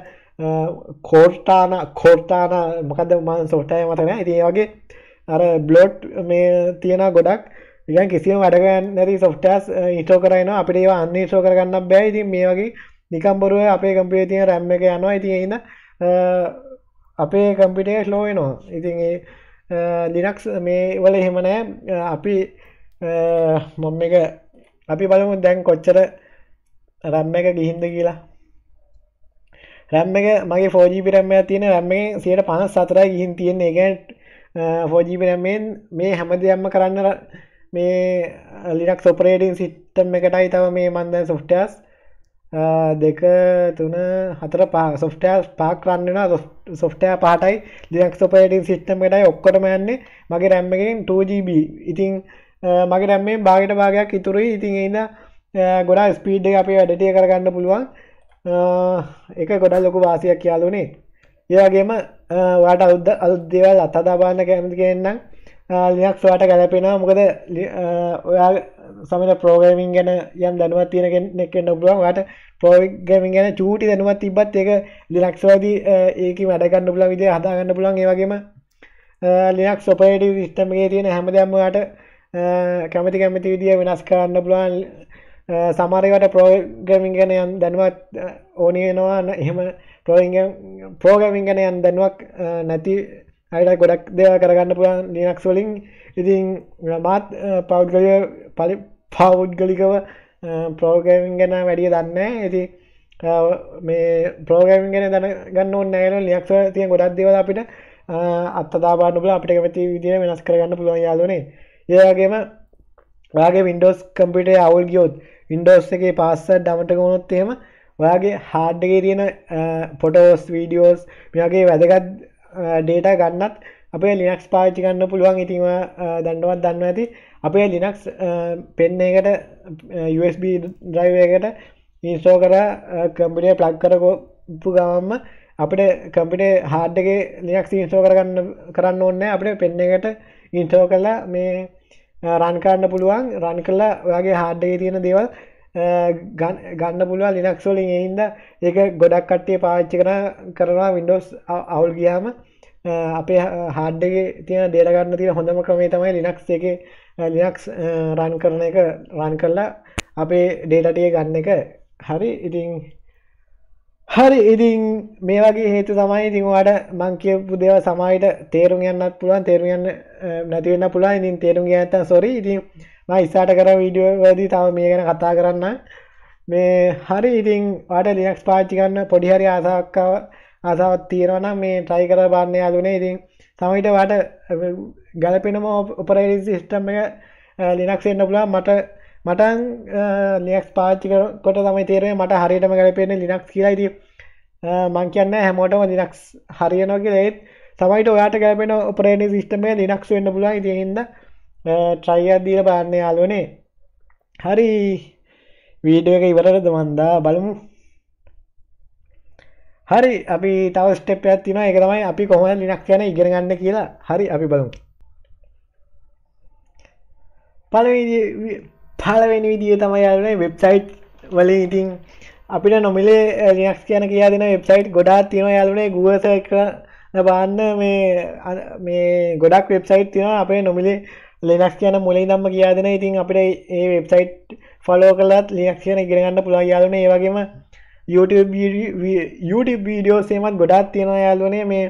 खोरता ना मतलब मानसोटा है मतलब ना ये वाके यार ब्लॉट में तीना गोड़ाक यार किसी में आड़गा नरी सॉफ्टवेयर इंस्टॉल कराए ना आप इधर यहाँ इंस्टॉल कर करना बेहद ही में वाकी निकाम बोलो है आपके कंप्यूटर तीन रैम में के आना है तीन ये ना आपके कंप्यूटर स्लो है ना इतने लिनक्स में वाले हिमन है आपकी मम्मी का आपकी बालों में देंग कोच्चर रैम में का गिहिंदगी ला रैम में का माँगे 4 GB रैम में तीन रैम में सिर्फ 5-7 रैम गिहिंदी है नेगेट 4 GB रैम में हमारे यहाँ में कराना में लिनक्स ऑपरेटिंग सिस्टम में कटाई था में मानते सॉफ्टवेयर्स देख तूने हतरा सॉफ्टवेयर पाक करने ना सॉफ्टवेयर पढ़ाई लिनक्स ऑपरेटिंग सिस्टम में डाय ओक्कर में अन्य मगे रैम में किन 2 GB इतिंग मगे रैम में बागे डे बागे कितुरी इतिंग ये ना गोड़ा स्पीड दे आप ये डेटिंग कर करने पुलवा एक गोड़ा लोगों वासिया किया लोने ये आगे में वाटा अल्देवल आता दाबा ना क्या ना लिनक्स वाटा कहलापे ना मुकदे සමහර ප්‍රෝග්‍රෑමින් ගැන යම් දැනුමක් තියෙන කෙනෙක් වෙන්න පුළුවන්. ඔයාට ප්‍රෝග්‍රෑමින් ගැන චූටි දැනුමක් තිබ්බත් ඒක Linux වලදී ඒකේ වැඩ ගන්න පුළුවන් විදිහ හදා ගන්න පුළුවන්. ඒ වගේම Linux operating system එකේ තියෙන හැමදේම ඔයාට කැමති විදිහ වෙනස් කරන්න පුළුවන්. සමහර ඒවාට ප්‍රෝග්‍රෑමින් ගැන යම් දැනුමක් ඕනි වෙනවා. එහෙම ප්‍රෝග්‍රෑමින් ගැන යම් දැනුමක් නැති අයලා ගොඩක් දේවල් කරගන්න පුළුවන් Linux වලින්. ඉතින් මාත් පෞද්ගලිකව ප්‍රෝග්‍රෑමින් ගැන වැඩිය දන්නේ නැහැ. ඉතින් මේ ප්‍රෝග්‍රෑමින් ගැන දැනගන්න ඕනේ නැහැ. Linux වල තියෙන ගොඩක් දේවල් අපිට අත්ත දා බලන්න පුළුවන්. අපිට කැමති විදිහට වෙනස් කරගන්න පුළුවන් යාළුවනේ. ඒ වගේම ඔයාගේ Windows computer එක අවුල් ගියොත් Windows එකේ password අමතක වුණොත් එහෙම ඔයාගේ hard එකේ තියෙන photos videos මේ වගේ වැදගත් डेटा करना अपने लिनक्स पार्च करना पुलवांग इतिंग दंडवाद दंडवा थी अपने लिनक्स पेन ने कटा यूएसबी ड्राइव ने कटा इंस्टॉल करा कंप्यूटर प्लग करा को पुगाम अपने कंप्यूटर हार्ड के लिनक्स इंस्टॉल करा कराना होने अपने पेन ने कटा इंस्टॉल करला में रान करना पुलवांग रान करला आगे हार्ड के थी ना देवल ගන්න පුළුවන් Linux වලින් එයින්ද ඒක ගොඩක් කට්ටිය පාවිච්චි කරනවා Windows අවුල් ගියාම අපේ hard එකේ තියෙන data ගන්න තියෙන හොඳම ක්‍රමය තමයි Linux එකේ Linux run කරන එක run කරලා අපේ data ටික ගන්න එක. හරි ඉතින් මේ වගේ හේතු තමයි ඉතින් ඔයාලට මම කියපු දේවල් සමායිට තේරුම් ගන්නත් පුළුවන් තේරුම් ගන්න නැති වෙන්න පුළුවන්. ඉතින් තේරුම් ගියා නැත්නම් sorry. ඉතින් මම ඉස්සරහට කරා වීඩියෝ වලදී තව මේ ගැන කතා කරන්න මේ. හරි ඉතින් ඔයාලට Linux පාවිච්චි කරන්න පොඩි හරි ආසාවක් තියෙනවා නම් මේ try කරලා බලන්න යාළුවනේ. ඉතින් සමායිට ඔයාලට ගැලපෙනම ඔපරේටින් සිස්ටම් එක Linux වෙන්න පුළුවන්. මට Linux පාවිච්චි කරනකොට තමයි තේරෙන්නේ මට හරියටම ගැලපෙන්නේ Linux කියලා. ඉතින් මම කියන්නේ හැමෝටම Linux හරියනවා කියලා. ඒත් සමහරවිට ඔයාට ගැලපෙන ඔපරේටින් සිස්ටම් එක Linux වෙන්න පුළුවන්. ඉතින් ඒ හින්දා try එකක් දීලා බලන්න යාළුවනේ. හරි වීඩියෝ එක ඉවරද මන්දා බලමු. හරි අපි තව ස්ටෙප් එකක් තියෙනවා. ඒක තමයි අපි කොහොමද Linux ගැන ඉගෙන ගන්න කියලා. හරි අපි බලමු. පළවෙනි විදිය තමයි යාළුවනේ වෙබ්සයිට් වලින්. ඉතින් අපිට නොමිලේ Linux කියන කියා දෙන වෙබ්සයිට් ගොඩාක් තියෙනවා යාළුවනේ. Google search කරලා බලන්න මේ ගොඩක් වෙබ්සයිට් තියෙනවා අපේ නොමිලේ Linux කියන මුලින් ඉඳන්ම කියා දෙන. ඉතින් අපිට මේ වෙබ්සයිට් ෆලෝ කරලාත් Linux කියන ඉගෙන ගන්න පුළුවන් යාළුවනේ. ඒ වගේම YouTube videos එමත් ගොඩාක් තියෙනවා යාළුවනේ. මේ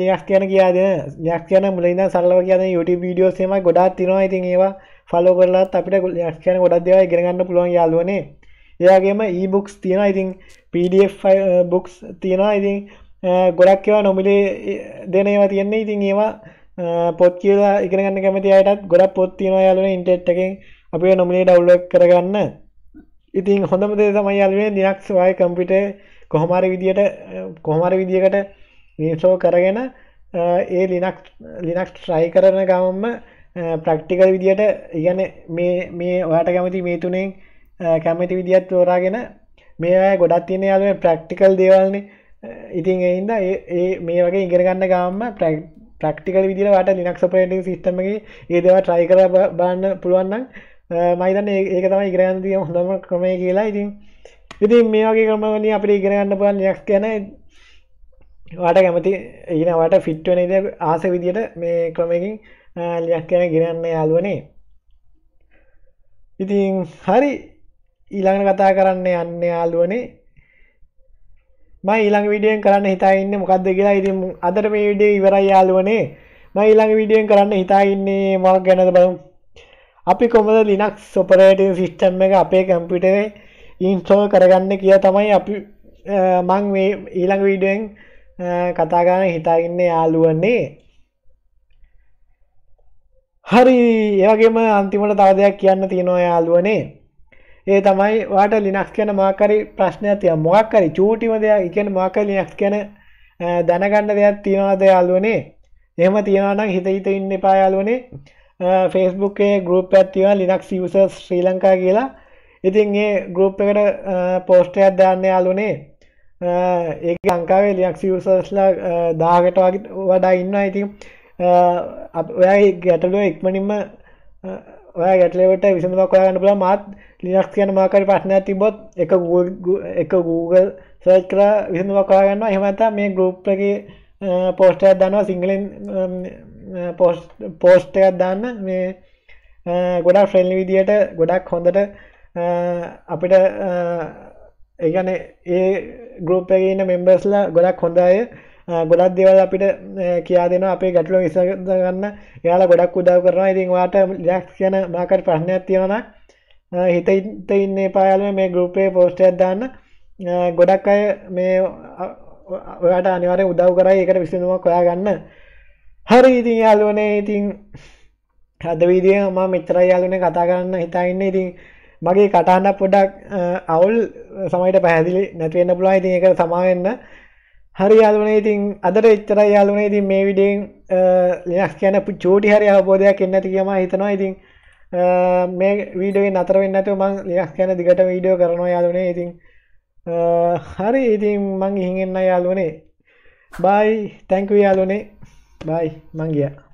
Linux කියන කියා දෙන Linux කියන මුලින් ඉඳන් සරලව කියා දෙන YouTube videos එමත් ගොඩාක් තියෙනවා. ඉතින් ඒවා ෆලෝ කරලාත් අපිට Linux ගැන ගොඩක් දේවල් ඉගෙන ගන්න පුළුවන් යාළුවනේ. ඒ වගේම e-books තියෙනවා. ඉතින් PDF books තියෙනවා. ඉතින් ගොඩක් ඒවා නොමිලේ දෙන ඒවා තියෙනවා. ඉතින් ඒවා පොත් කියලා ඉගෙන ගන්න කැමති අයටත් ගොඩක් පොත් තියෙනවා යාළුවනේ. ඉන්ටර්නෙට් එකෙන් අපි නොමිලේ ඩවුන්ලෝඩ් කරගන්න. ඉතින් හොඳම දේ තමයි යාළුවනේ Linux වාගේ කම්පියුටර් කොහොම හරි විදියකට ඉන්ස්ටෝල් කරගෙන ඒ Linux try කරන ගමන්ම ප්‍රැක්ටිකල් විදියට ඉගෙන මේ ඔයාට කැමති මේ තුනෙන් කැමති විදියට තෝරාගෙන මේ අය ගොඩක් තියෙන යාළුවනේ ප්‍රැක්ටිකල් දේවල්නේ. ඉතින් ඒ හින්දා මේ වගේ ඉගෙන ගන්න ගාම ප්‍රැක්ටිකල් විදියට වාට Linux operating system එකේ ඒ දේවල් try කරලා බලන්න පුළුවන් නම් මම හිතන්නේ ඒක තමයි ඉගෙන ගන්න තියෙන හොඳම ක්‍රමය කියලා. ඉතින් මේ වගේ ක්‍රම වලින් අපිට ඉගෙන ගන්න පුළුවන් Linux ගැන වාට කැමති ඉගෙන වාට fit වෙන ඉතින් ආස විදියට මේ ක්‍රමයකින් Linux ගැන ඉගෙන ගන්න යාළුවනේ. ඉතින් හරි ඊළඟට කතා කරන්න යන්නේ යාළුවනේ. My young video and current hita in the other video, Iverayaluane. My young video and current hita in the Morgan above. Apicoma Linux operating system mega pay computer install Karagane Kiatama among me, young video Katagana hita in the Aluane. Hurry, Yagama Antimata Kianatino Aluane. ඒ තමයි වාට Linux ගැන මොකක් හරි ප්‍රශ්නයක් තියෙනවා මොකක් හරි චූටිම දෙයක් ඒ කියන්නේ මොකක් හරි Linux ගැන දැනගන්න දෙයක් තියෙනවද යාළුවනේ එහෙම තියෙනවා නම් හිත ඉන්න එපා යාළුවනේ Facebook එකේ group එකක් තියෙනවා Linux users Sri Lanka කියලා ඉතින් ඒ group එකට post එකක් දාන්න යාළුවනේ ඒක ලංකාවේ Linux users ලා 1000කට වඩා ඉන්නවා ඉතින් ඔයාගේ ගැටලුව ඉක්මනින්ම ඔයා ගැටලුවට විසඳුමක් හොයාගන්න පුළුවන් මාත් Linux කියන මාකරි ප්‍රශ්නයක් තිබ්බොත් එක Google search කරලා විසඳුමක් හොයාගන්නවා එහෙම නැත්නම් මේ group එකේ post එකක් දානවා සිංහලෙන් post එකක් දාන්න මේ ගොඩක් friendly විදියට ගොඩක් හොඳට අපිට ඒ කියන්නේ ඒ group එකේ ඉන්න members ලා ගොඩක් හොඳ අය ගොඩක් දේවල් අපිට කියා දෙනවා අපේ ගැටලුව විසඳ ගන්න එයාලා ගොඩක් උදව් කරනවා ඉතින් ඔයාට Linux කියන මාකරි ප්‍රශ්නයක් තියෙනවා නම් හිත ඉන්න එපා යාළුවනේ මේ group එකේ post එකක් දාන්න ගොඩක් අය මේ ඔයාලට අනිවාර්යෙන් උදව් කරයි ඒකට විසඳුමක් හොයාගන්න. හරි ඉතින් යාළුවනේ ඉතින් අද වීඩියෝ මම මෙච්චරයි යාළුවනේ කතා කරන්න හිතා ඉන්නේ. ඉතින් මගේ කටහඬ පොඩ්ඩක් අවුල් සමහරට පැහැදිලි නැති වෙන්න පුළුවන්. ඉතින් ඒකට සමාව වෙන්න. හරි යාළුවනේ ඉතින් අදට එච්චරයි යාළුවනේ. ඉතින් මේ වීඩියෝෙන් Linux කියන චූටි හරි අවබෝධයක් එන්නේ නැති කියලා මම හිතනවා. ඉතින් මේ වීඩියෝ එක නතර වෙන්නේ නැතුව මම Linux ගැන දිගට වීඩියෝ කරනවා යාළුවනේ. ඉතින් හරි ඉතින් මම ගිහින් එන්න යාළුවනේ. බයි. Thank you යාළුවනේ. බයි. මං ගියා.